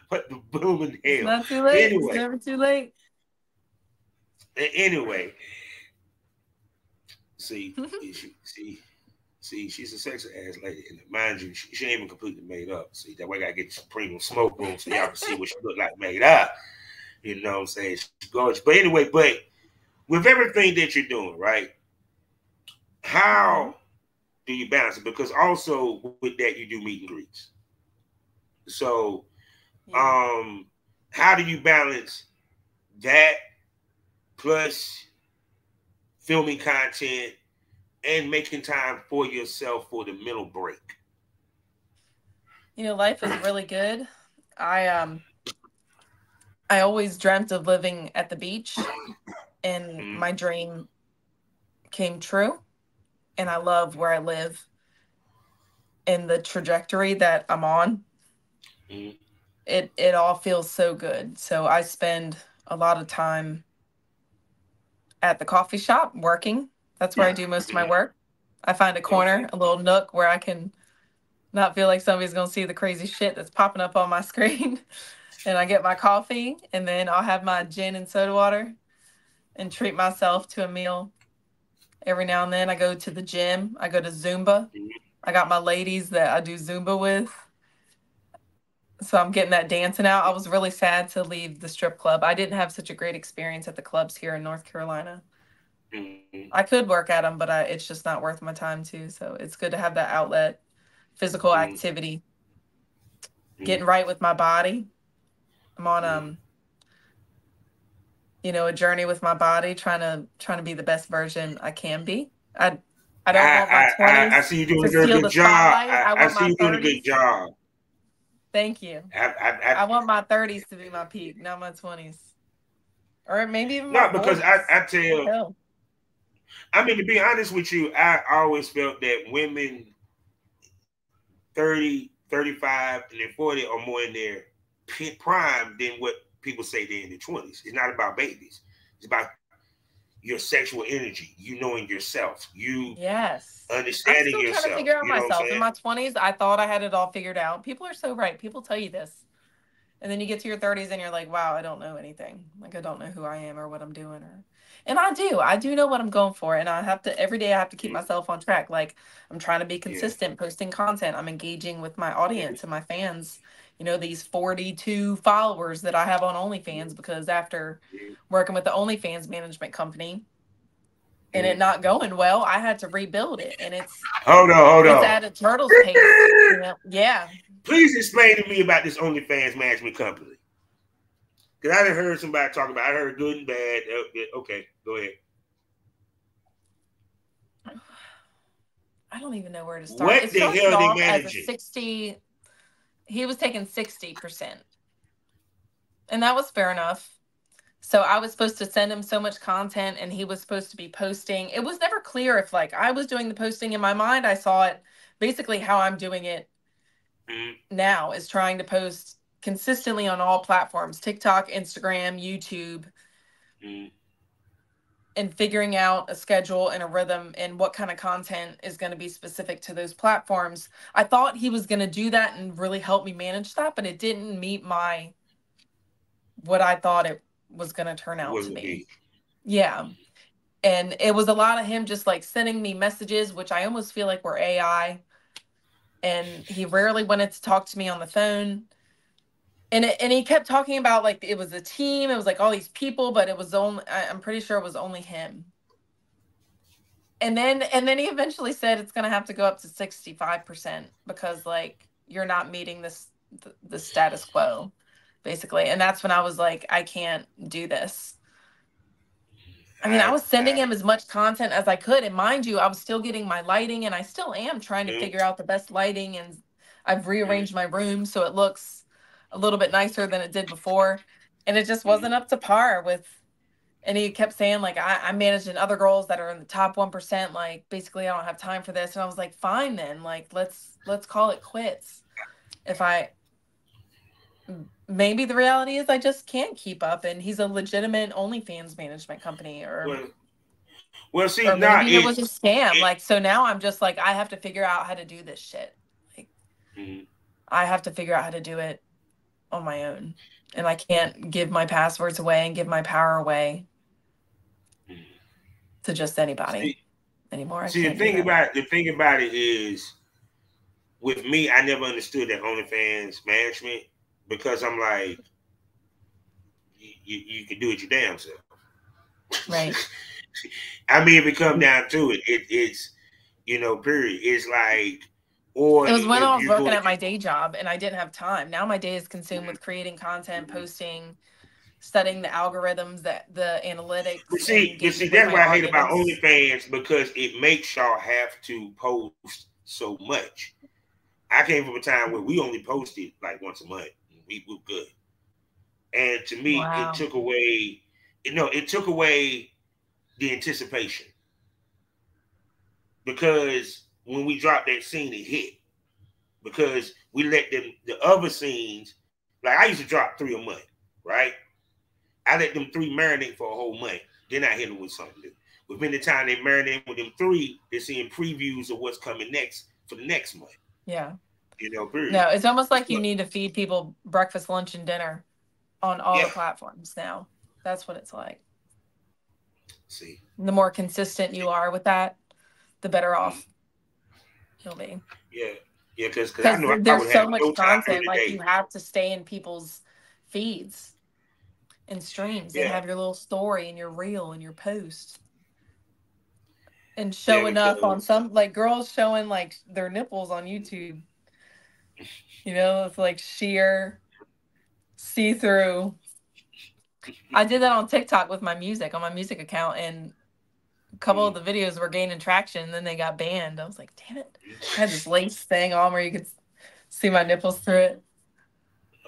What the booming hell? Not too late. Anyway, it's never too late. Anyway, see, she's a sexy ass lady, and mind you, she ain't even completely made up. See, that way I gotta get some Premium Smoke Room so y'all can see what she look like made up. You know what I'm saying? She's gorgeous. But anyway, but with everything that you're doing, right? How do you balance it? Because also with that, you do meet and greets. So, how do you balance that plus filming content and making time for yourself for the mental break? You know, life is really good. I always dreamt of living at the beach, and my dream came true. And I love where I live and the trajectory that I'm on. It all feels so good. So I spend a lot of time at the coffee shop working. That's where I do most of my work. I find a corner, a little nook where I can not feel like somebody's going to see the crazy shit that's popping up on my screen. And I get my coffee, and then I'll have my gin and soda water and treat myself to a meal. Every now and then I go to the gym. I go to Zumba. I got my ladies that I do Zumba with. So I'm getting that dancing out. I was really sad to leave the strip club. I didn't have such a great experience at the clubs here in North Carolina. I could work at them, but it's just not worth my time too. So it's good to have that outlet, physical activity, getting right with my body. I'm on you know, a journey with my body, trying to be the best version I can be. I don't want my 20s. I see you doing a good job. I see you doing a good job. Thank you. I want my 30s to be my peak, not my 20s, or maybe even not. Because I tell. I mean, to be honest with you, I always felt that women 30, 35, and then 40 are more in their prime than what people say they're in their 20s. It's not about babies. It's about your sexual energy, you knowing yourself, you understanding yourself. I'm still trying to figure out myself. In my 20s, I thought I had it all figured out. People are so right. People tell you this. And then you get to your 30s and you're like, wow, I don't know anything. Like, I don't know who I am or what I'm doing. And I do know what I'm going for. And I have to, every day I have to keep myself on track. Like, I'm trying to be consistent, posting content. I'm engaging with my audience and my fans. You know, these 42 followers that I have on OnlyFans, because after working with the OnlyFans management company and it not going well, I had to rebuild it. And it's hold on. It's at a turtle's pace. You know? Yeah. Please explain to me about this OnlyFans management company. Because I done heard somebody talking about it. I heard good and bad. Okay, go ahead. I don't even know where to start. What it the hell are they managing? He was taking 60%. And that was fair enough. So I was supposed to send him so much content, and he was supposed to be posting. It was never clear if, like, I was doing the posting in my mind. I saw it basically how I'm doing it now, is trying to post consistently on all platforms, TikTok, Instagram, YouTube, and figuring out a schedule and a rhythm and what kind of content is going to be specific to those platforms. I thought he was going to do that and really help me manage that, but it didn't meet what I thought it was going to turn out to be. Yeah. And it was a lot of him just like sending me messages, which I almost feel like were AI. And he rarely wanted to talk to me on the phone. And he kept talking about, like, it was a team. It was, like, all these people, but it was only, I'm pretty sure it was only him. And then he eventually said it's going to have to go up to 65% because, like, you're not meeting the status quo, basically. And that's when I was like, I can't do this. I mean, I was sending him as much content as I could. And mind you, I was still getting my lighting, and I still am trying to figure out the best lighting. And I've rearranged my room so it looks a little bit nicer than it did before, and it just wasn't up to par with. And he kept saying, like, I'm managing other girls that are in the top 1%. Like, basically, I don't have time for this. And I was like, fine then. Like, let's call it quits. Maybe the reality is I just can't keep up. And he's a legitimate OnlyFans management company, or Well, see, now it was a scam. Like, so now I'm just like, I have to figure out how to do this shit. Like, I have to figure out how to do it on my own, and I can't give my passwords away and give my power away to just anybody anymore. See, the thing about it is, with me, I never understood that OnlyFans management, because I'm like, you can do it your damn self. Right. I mean, if it comes down to it, it's, you know, period. It's like, or it was when I was working at my day job and I didn't have time. Now my day is consumed with creating content, posting, studying the algorithms, that the analytics. You see, that's what I hate about OnlyFans, because it makes y'all have to post so much. I came from a time where we only posted like once a month. We were good, and to me, wow, it took away. It took away the anticipation, because when we dropped that scene, it hit, because we let them, the other scenes, like I used to drop 3 a month, right? I let them 3 marinate for a whole month. Then I hit them with something new. Within the time they marinate with them 3, they're seeing previews of what's coming next for the next month. Yeah. You know, period. No, it's almost like you need to feed people breakfast, lunch, and dinner on all the platforms now. That's what it's like. See, the more consistent you are with that, the better off you'll be. Yeah, yeah, because there's so much content. Like, you have to stay in people's feeds and streams and have your little story and your reel and your post, and showing up on some, like, girls showing like their nipples on YouTube. You know, it's like sheer see-through. I did that on TikTok with my music, on my music account, and a couple of the videos were gaining traction, and then they got banned. I was like, damn it. I had this lace thing on where you could see my nipples through it.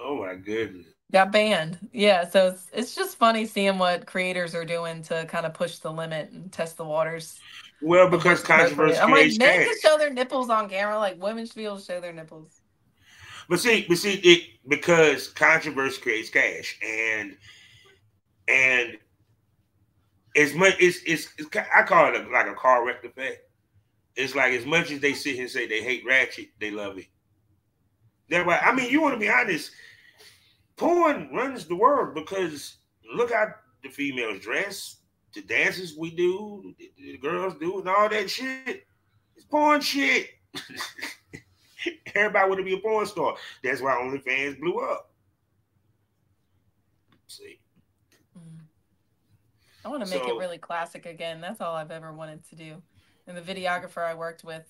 Oh, my goodness. Got banned. Yeah, so it's just funny seeing what creators are doing to kind of push the limit and test the waters. Well, because controversy. I'm like, men can show their nipples on camera, like women should be able to show their nipples. But see, because controversy creates cash, and as much it's I call it like a car wreck effect. It's like, as much as they sit here and say they hate ratchet, they love it. That's why, I mean, you want to be honest, porn runs the world, because look how the females dress, the dances we do, the girls do, and all that shit. It's porn shit. Everybody want to be a porn star. That's why OnlyFans blew up. See. I want to make it really classic again. That's all I've ever wanted to do. And the videographer I worked with,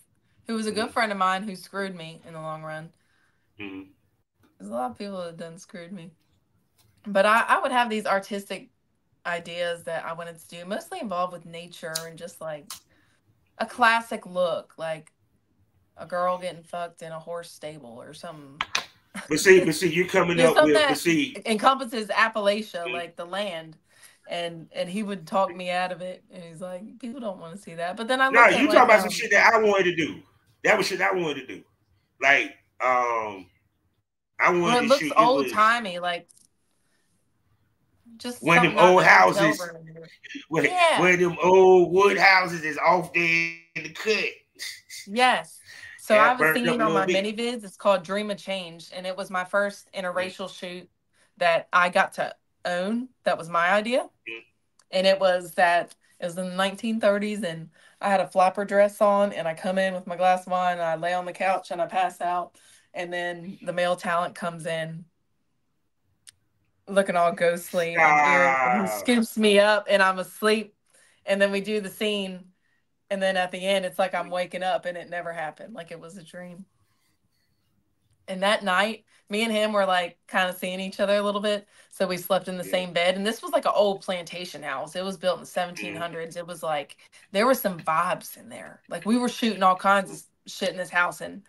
who was a good friend of mine, who screwed me in the long run. There's a lot of people that have done screwed me. But I would have these artistic ideas that I wanted to do, mostly involved with nature and just like a classic look, like a girl getting fucked in a horse stable or something. But see, you're coming up with, but see, encompasses Appalachia, like the land. And he would talk me out of it, and he's like, people don't want to see that. But then I you talking about some shit that I wanted to do. That was shit I wanted to do. Like, I wanted to shoot. It looks old timey, like just one of them old houses. One of them old wood houses is off there in the cut. Yes. So I was thinking on my mini vids. It's called Dream of Change, and it was my first interracial shoot that I got to own. That was my idea, and it was in the 1930s, and I had a flapper dress on, and I come in with my glass of wine, and I lay on the couch and I pass out, and then the male talent comes in looking all ghostly and he scoops me up, and I'm asleep, and then we do the scene, and then at the end it's like I'm waking up, and it never happened, like it was a dream. And that night, me and him were like kind of seeing each other a little bit. So we slept in the same bed. And this was like an old plantation house. It was built in the 1700s. It was like, there were some vibes in there. Like, we were shooting all kinds of shit in this house. And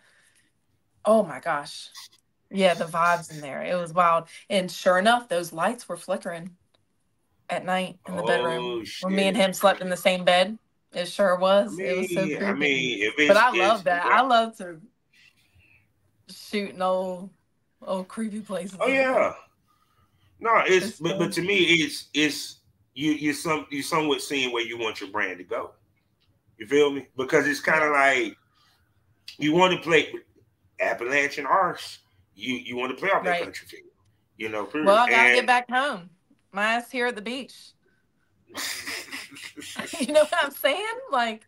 oh my gosh. Yeah, the vibes in there. It was wild. And sure enough, those lights were flickering at night in the bedroom. Shit. When me and him slept in the same bed. It sure was. I mean, it was so creepy. I mean, but I love that. I love to shooting old creepy places. Oh yeah, no, it's but to me it's you somewhat seeing where you want your brand to go. You feel me? Because it's kind of like you want to play Appalachian Arse. You want to play off that country field. You know, well, I gotta get back home. My ass here at the beach. You know what I'm saying? Like,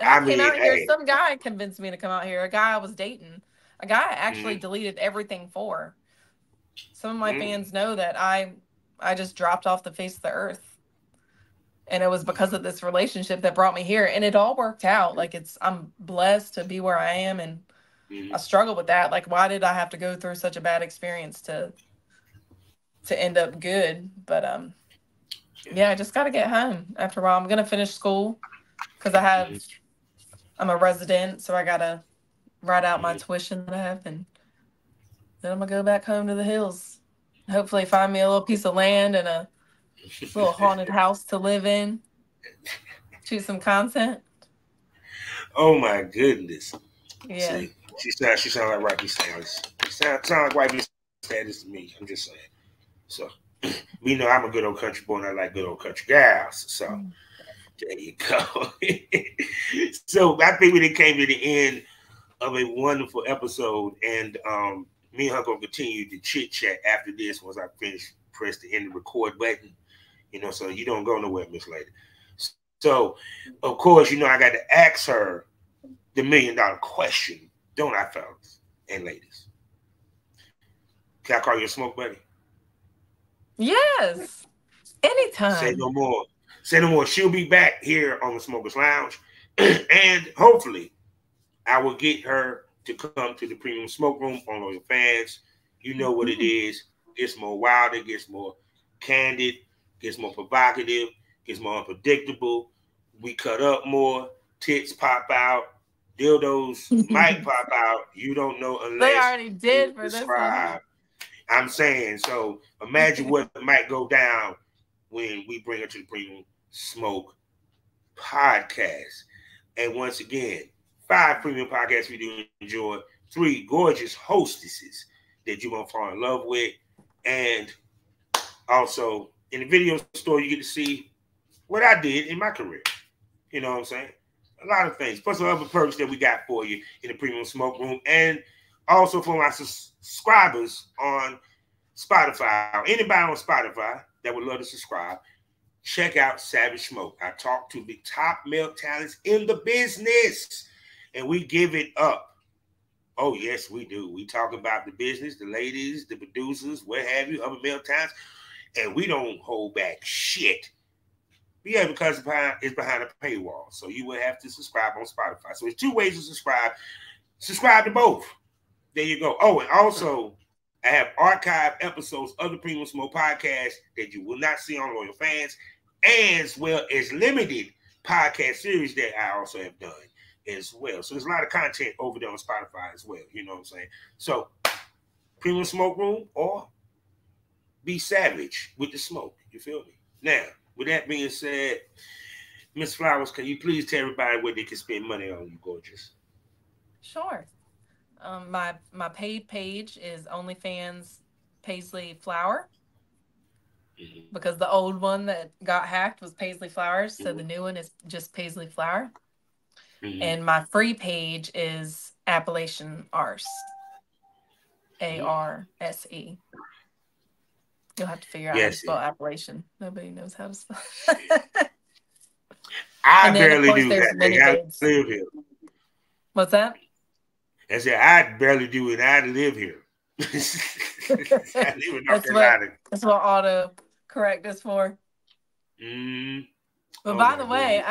I mean, came out here. Hey. Some guy convinced me to come out here. A guy I was dating. A guy I actually deleted everything for. Some of my fans know that I just dropped off the face of the earth. And it was because of this relationship that brought me here. And it all worked out. Like, I'm blessed to be where I am. And I struggle with that. Like, why did I have to go through such a bad experience to end up good? But, yeah, I just got to get home. After a while, I'm going to finish school because I'm a resident. So I got to write out my tuition that I have. And then I'm going to go back home to the hills. Hopefully find me a little piece of land and a little haunted house to live in. Choose some content. Oh my goodness! Yeah, see, she sounds like Rocky Status. Sound like Rocky Status to me. I'm just saying. So, you know, I'm a good old country boy, and I like good old country gals. So there you go. So I think we then came to the end of a wonderful episode, and me and her gonna continue to chit chat after this once I finish press the end record button. You know, so you don't go nowhere, Miss Lady. So, of course, you know, I got to ask her the $1,000,000 question, don't I, fellas and ladies? Can I call you a smoke buddy? Yes, anytime. Say no more. Say no more. She'll be back here on the Smoker's Lounge, and hopefully, I will get her to come to the Premium Smoke Room on Loyal Fans. You know what it is. Gets more wild. It gets more candid. Gets more provocative, gets more unpredictable. We cut up more, tits pop out, dildos might pop out. You don't know unless they already did for this one. I'm saying, so imagine what might go down when we bring her to the Premium Smoke Podcast. And once again, 5 premium podcasts we do enjoy, 3 gorgeous hostesses that you're gonna fall in love with, and also in the video store, you get to see what I did in my career. You know what I'm saying? A lot of things. Plus some other perks that we got for you in the Premium Smoke Room. And also for my subscribers on Spotify, or anybody on Spotify that would love to subscribe, check out Savage Smoke. I talk to the top male talents in the business, and we give it up. Oh, yes, we do. We talk about the business, the ladies, the producers, what have you, other male talents. And we don't hold back shit. But yeah, because it's behind a paywall. So you will have to subscribe on Spotify. So there's 2 ways to subscribe. Subscribe to both. There you go. Oh, and also, I have archived episodes of the Premium Smoke Podcast that you will not see on Loyal Fans, as well as limited podcast series that I also have done as well. So there's a lot of content over there on Spotify as well. You know what I'm saying? So Premium Smoke Room or be savage with the smoke. You feel me? Now, with that being said, Miss Flowers, can you please tell everybody where they can spend money on you, gorgeous? Sure. My paid page is OnlyFans Paisley Flower, because the old one that got hacked was Paisley Flowers, so the new one is just Paisley Flower. And my free page is Appalachian Arse, A-R-S-E. You'll have to figure out how to spell Appalachian. Nobody knows how to spell. I barely do that. I live here. What's that? I said, I barely do it. I live here. I live in North Carolina. That's what autocorrect is for. But by the way,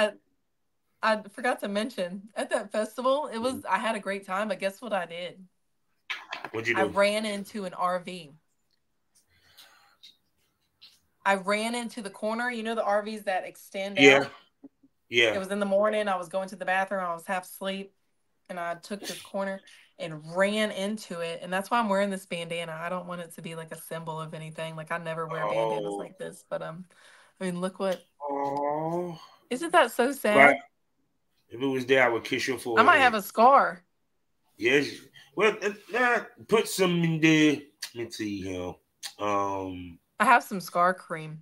I forgot to mention, at that festival, it was I had a great time, but guess what I did? What'd you do? I ran into an RV. I ran into the corner. You know the RVs that extend out? Yeah. It was in the morning. I was going to the bathroom. I was half asleep. And I took this corner and ran into it. And that's why I'm wearing this bandana. I don't want it to be like a symbol of anything. Like, I never wear bandanas like this. But, I mean, look what. Oh. Isn't that so sad? Right. If it was there, I would kiss your forehead. I might have a scar. Yes. Well, put some in there. Let me see here. I have some scar cream.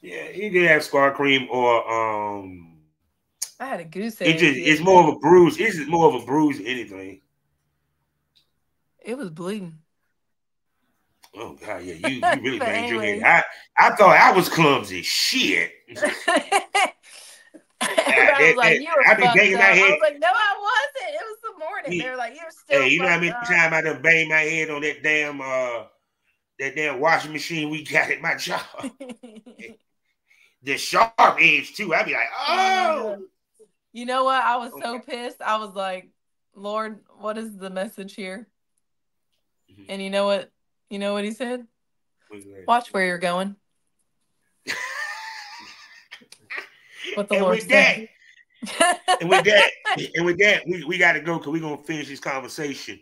Yeah, he did have scar cream or I had a goose egg. It's more of a bruise. It's just more of a bruise than anything. It was bleeding. Oh God, yeah, you really banged your head. I thought I was clumsy. Shit. I was like, no, I wasn't. It was the morning. They were like, you're still. Hey, you know how many times I done banged my head on that damn washing machine we got at my job. The sharp edge too. I'd be like, oh. You know what? I was so pissed. I was like, Lord, what is the message here? Mm-hmm. And you know what? You know what he said? Watch where you're going. What the Lord said. And with that, we got to go because we're going to finish this conversation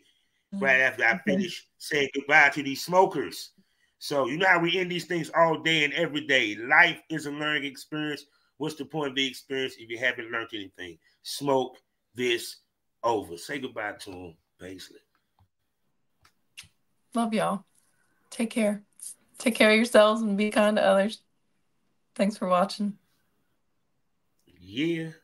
right after I finish saying goodbye to these smokers. So you know how we end these things all day and every day. Life is a learning experience. What's the point of the experience if you haven't learned anything? Smoke this over. Say goodbye to them, Paisley. Love y'all. Take care. Take care of yourselves and be kind to others. Thanks for watching. Yeah.